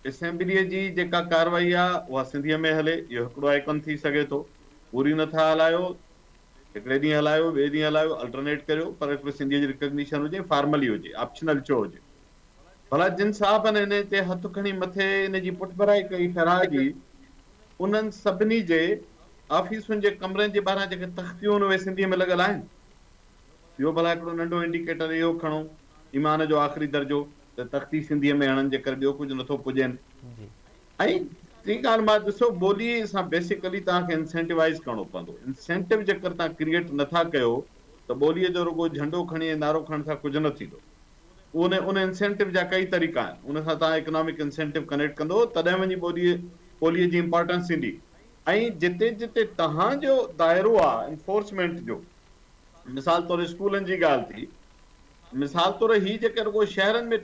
असेंबलीअ जी जेका कारवाई आहे उहा सिंधीअ में हले, इहो हिकिड़ो आइकन थी सघे थो। पूरी नथा हलायो, हिकिड़े ॾींहुं हलायो, ॿिए ॾींहुं हलायो, अल्टरनेट करियो, पर सिंधीअ जी रिकॉग्निशन हुजे, फॉर्मली हुजे, ऑप्शनल छो हुजे। भला जिन साहबनि हिन ते हथु खणी मथे इन जी पुठभराई कई ठहिराउ जी, उन्हनि सभिनी जे ऑफिसुनि जे कमरनि जे ॿाहिरां जेके तख़्तियूं आहिनि उहे सिंधीअ में लॻियल आहिनि। इहो भला हिकिड़ो नंढो इंडिकेटर इहो खणो, ईमान जो आख़िरी दर्जो त तख़्ती सिंधीअ में हणनि जे करे ॿियो कुझु नथो पुॼेनि। ऐं टी ॻाल्हि मां ॾिसो, ॿोलीअ सां बेसिकली तव्हांखे इंसेंटिवाइज़ करिणो पवंदो। इंसेंटिव जेकर तव्हां क्रिएट नथा कयो त ॿोलीअ जो रुगो झंडो खणी ऐं नारो खणण सां कुझु न थींदो। उन उन इंसेंटिव जा कई तरीक़ा आहिनि, उन सां तव्हां इकनॉमिक इंसेंटिव कनेक्ट कंदो, तॾहिं वञी ॿोलीअ ॿोलीअ जी इंपॉर्टेंस ईंदी। ऐं जिते जिते तव्हांजो दाइरो आहे इंफोर्समेंट जो, मिसाल तौरु स्कूलनि जी ॻाल्हि थी, मिसाल तौर ही जेके रुगो शहरनि में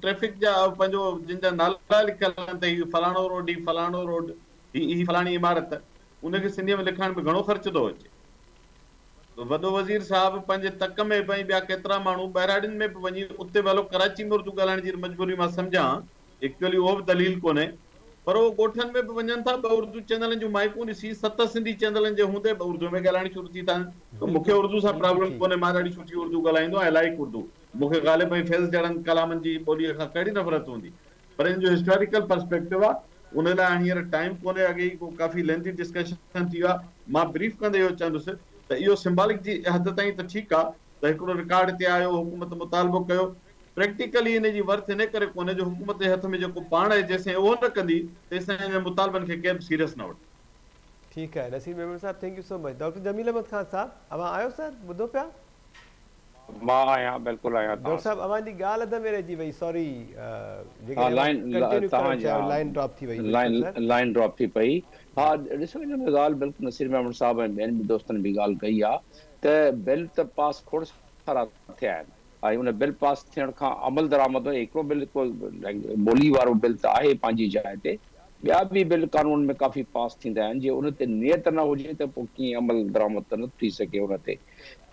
ट्रैफिक जा पंहिंजो जिन जा नाला लिखियल आहिनि त हीउ फलाणो रोड, हीउ फलाणो रोड, हीउ फलाणी इमारत, उनखे सिंधीअ में लिखण में घणो ख़र्च थो अचे। वॾो वज़ीर साहिबु पंहिंजे तक में पई, ॿिया केतिरा माण्हू ॿाहिराड़ियुनि में बि वञी उते बि हलो कराची में उर्दू ॻाल्हाइण जी मजबूरी मां सम्झां, एक्चुअली उहो बि दलील कोन्हे, पर उहो ॻोठनि में बि वञनि था, ॿ उर्दू चैनलनि जूं माइकूं ॾिसी सत सिंधी चैनलनि जे हूंदे बि उर्दू में ॻाल्हाइण शुरू थी था। मूंखे उर्दू सां प्रॉब्लम कोन्हे, मां ॾाढी सुठी उर्दू ॻाल्हाईंदो आहियां, इलाही उर्दू मूंखे ग़ालिब ऐं फैज़ जहिड़नि कलामनि जी ॿोलीअ खां कहिड़ी नफ़रत हूंदी, पर हिन जो हिस्टोरिकल पर्सपेक्टिव आहे, उन लाइ हींअर टाइम कोन्हे, अॻे ई को काफ़ी लेंथी डिस्कशन थी वियो आहे। मां ब्रीफ कंदे इहो चवंदुसि त इहो सिम्बॉलिक जी हद ताईं त ठीकु आहे त हिकिड़ो रिकॉर्ड ते आयो, हुकूमत मुतालबो कयो, practically in ji worth in करे कोने जो हुकूमत जे हथ में जेको पाण है जैसे वो न कंदी तैसे में मुतालबन के कैब सीरियस न वठे। ठीक है नसीर मेमन साहब, thank you so much. Doctor Jameel Ahmed Khan साहब, अब आयो सर, बुधो पा मां आया, बिल्कुल आया डॉक्टर साहब। अवां दी गाल अद में रह जी वई, सॉरी लाइन लाइन ड्रॉप थी वई, लाइन लाइन ड्रॉप थी पई। हां दिसो इन में गाल बिल्कुल नसीर मेमन साहब ऐं ॿियनि दोस्तनि भी गाल कई आ त बिल त पास खोड़ सारा थिया आहिनि ऐं उन बिल पास थियण खां अमल दरामद हिकिड़ो बिल को ॿोली वारो बिल त आहे पंहिंजी जाइ ते, ॿिया बि बिल कानून में काफ़ी पास थींदा आहिनि, जे उन ते नियत न हुजे त पोइ कीअं अमल दरामद त न थी सघे उन ते।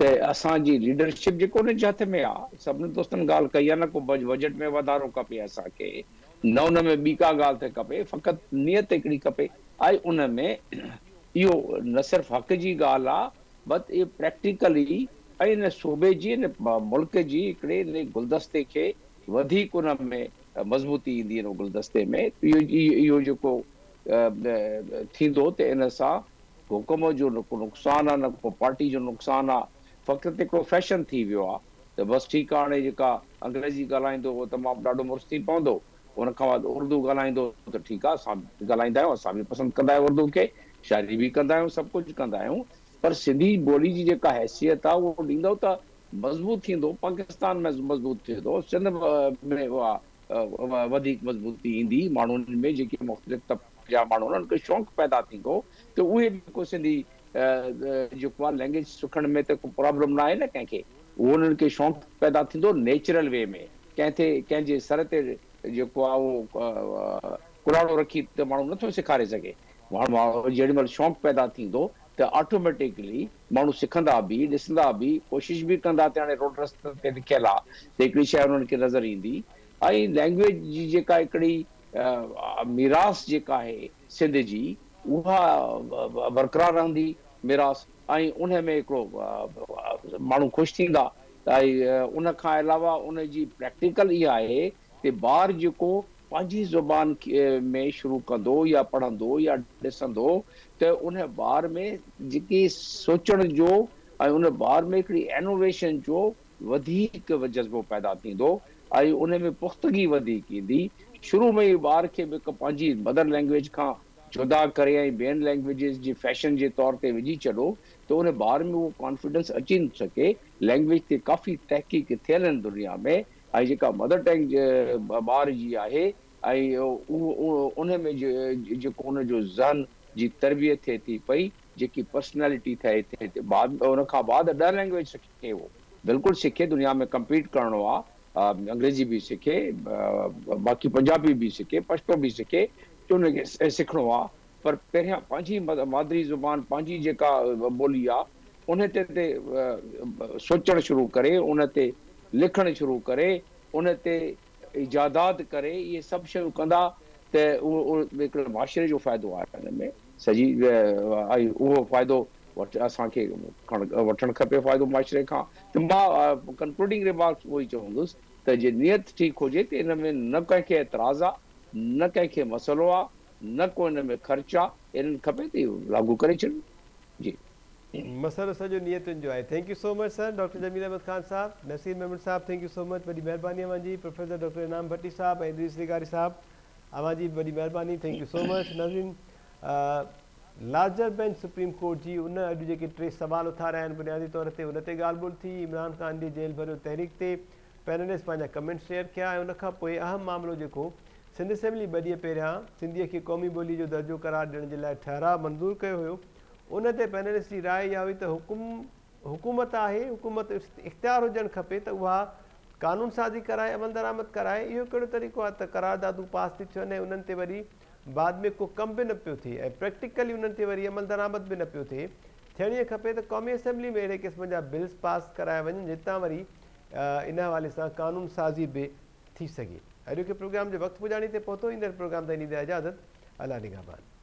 त असांजी लीडरशिप जेको उन जे हथ में आहे, सभिनी दोस्तनि ॻाल्हि कई आहे न को बजट में वाधारो खपे असांखे न उन में ॿी का ॻाल्हि ते खपे, फ़क़ति नियत हिकिड़ी खपे ऐं उन में इहो न सिर्फ़ु हक़ जी ॻाल्हि आहे बसि इहे प्रैक्टिकली ऐं इन सूबे जी इन मुल्क जी हिकिड़े इन गुलदस्ते खे वधीक उन में मज़बूती ईंदी इन गुलदस्ते में। इहो इहो जेको थींदो त इन सां हुकूमत जो न को नुक़सानु आहे न को पार्टी जो नुक़सानु आहे, फ़क़ति हिकिड़ो फैशन थी वियो आहे त बसि ठीकु आहे हाणे जेका अंग्रेजी ॻाल्हाईंदो उहो तमामु ॾाढो मुर्स थी पवंदो, उन खां बाद उर्दू ॻाल्हाईंदो त ठीकु आहे, असां ॻाल्हाईंदा आहियूं, असां बि पसंदि कंदा आहियूं उर्दू खे, शायरी बि कंदा आहियूं, सभु कुझु कंदा आहियूं, पर सिंधी ॿोली जी जेका हैसियत आहे उहो ॾींदो त मज़बूत थींदो, पाकिस्तान में मज़बूत थींदो, सिंध में उहा वधीक मज़बूती ईंदी, माण्हुनि में जेके मुख़्तलिफ़ तबक़े जा माण्हू आहिनि उन्हनि खे शौक़ु पैदा थींदो त उहे जेको सिंधी जेको आहे लैंग्वेज सिखण में त को प्रॉब्लम न आहे न कंहिंखे, उहो उन्हनि खे शौक़ु पैदा थींदो नेचुरल वे में, कंहिं ते कंहिंजे सर ते जेको आहे उहो कुराड़ो रखी त माण्हू नथो सेखारे सघे, माण्हू जेॾी महिल शौक़ु पैदा थींदो त ऑटोमेटिकली माण्हू सिखंदा बि, ॾिसंदा बि, कोशिशि बि कंदा त हाणे रोड रस्ते ते लिखियलु आहे त हिकिड़ी शइ उन्हनि खे नज़र ईंदी ऐं लैंग्वेज जी जेका हिकिड़ी मिरास जेका आहे सिंध जी उहा बरक़रार रहंदी मिरास ऐं उन में हिकिड़ो माण्हू ख़ुशि थींदा ऐं उन खां अलावा उन जी प्रैक्टिकल इहा आहे त ॿार जेको पंहिंजी ज़ुबान में शुरू कंदो या पढ़ंदो या ॾिसंदो त उन ॿार में जेकी सोचण जो ऐं उन ॿार में हिकिड़ी एनोवेशन जो वधीक जज़्बो पैदा थींदो ऐं उन में पुख़्तगी वधीक ईंदी। शुरू में ई ॿार खे बि पंहिंजी मदर लैंग्वेज खां जुदा करे ऐं ॿियनि लैंग्वेजिस जी फैशन जे तौर ते विझी छॾो त उन ॿार में उहो कॉन्फिडेंस अची न सघे। लैंग्वेज ते काफ़ी तहक़ीक़ थियल आहिनि दुनिया में ऐं जेका मदर टंग ॿार जी आहे ऐं उन में जेको उनजो ज़हन जी तरबियत थिए थी पई, जेकी पर्सनैलिटी थिए थिए थी बाद उन खां बाद ॾह लैंग्वेज सिखे, उहो बिल्कुलु सिखे, दुनिया में कंपीट करिणो आहे, अंग्रेजी बि सिखे, बाक़ी पंजाबी बि सिखे, पश्तो बि सिखे, त उनखे सिखणो आहे, पर पहिरियां पंहिंजी मादरी ज़ुबान पंहिंजी जेका ॿोली आहे उन ते ते सोचणु शुरू करे, उन ते लिखणु शुरू करे, उन ते इजादात करे, इहे सभु शयूं कंदा त उहो हिकिड़ो माशरे जो फ़ाइदो आहे हिन में सॼी, ऐं उहो फ़ाइदो वठ असांखे वठणु खपे फ़ाइदो माशरे खां। त मां कंक्लूडिंग रिमार्क्स उहो ई चवंदुसि त जे नियत ठीकु हुजे त इन में न कंहिंखे एतिराज़ आहे, न कंहिंखे मसइलो आहे, न को इन में ख़र्च आहे, इन्हनि खपे त लागू करे छॾियो। जी मसलो सॼो नियतुनि जो आहे। Thank you so much sir. Doctor Jameel Ahmed Khan साहब, नसीर मेमन साहब, थैंक यू सो मच, वॾी महिरबानी अव्हांजी। प्रोफेसर डॉक्टर इनाम भट्टी साहब ऐं इदरीस रिगारी साहब, अव्हांजी वॾी महिरबानी, थैंक यू सो मच। नाज़रीन, लार्जर बेंच सुप्रीम कोर्ट जी उन अॼु जेके टे सुवाल उथारिया आहिनि बुनियादी तौर ते उन ते ॻाल्हि ॿोल थी, इमरान ख़ान जी जेल भरियो तहरीक ते पैनलिस्ट पंहिंजा कमेंट शेयर कया ऐं उनखां पोइ अहम मामिलो जेको सिंध असेंबली ॿ ॾींहं पहिरियां सिंधीअ खे क़ौमी ॿोली जो दर्जो करार ॾियण जे लाइ ठहिराउ मंज़ूरु कयो हुयो, उन ते पैनलिस्ट जी राय इहा हुई त हुकुम हुकूमत आहे, हुकूमत इख़्तियार हुजणु खपे त उहा क़ानून साज़ी कराए, अमल दरामद कराए। इहो कहिड़ो तरीक़ो आहे त क़रारदादूं पास थी थियनि ऐं उन्हनि ते वरी बाद में को कम बि न पियो थिए ऐं प्रैक्टिकली उन्हनि ते वरी अमल दरामद बि न पियो थिए। थियणी खपे त क़ौमी असेंबली में अहिड़े क़िस्म जा बिल्स पास कराया वञनि जितां वरी इन हवाले सां क़ानून साज़ी बि थी सघे। अॼोके प्रोग्राम जो वक़्तु पुॼाणी ते पहुतो, ईंदड़ प्रोग्राम ताईं ॾींदा इजाज़त, अला निगाहबान।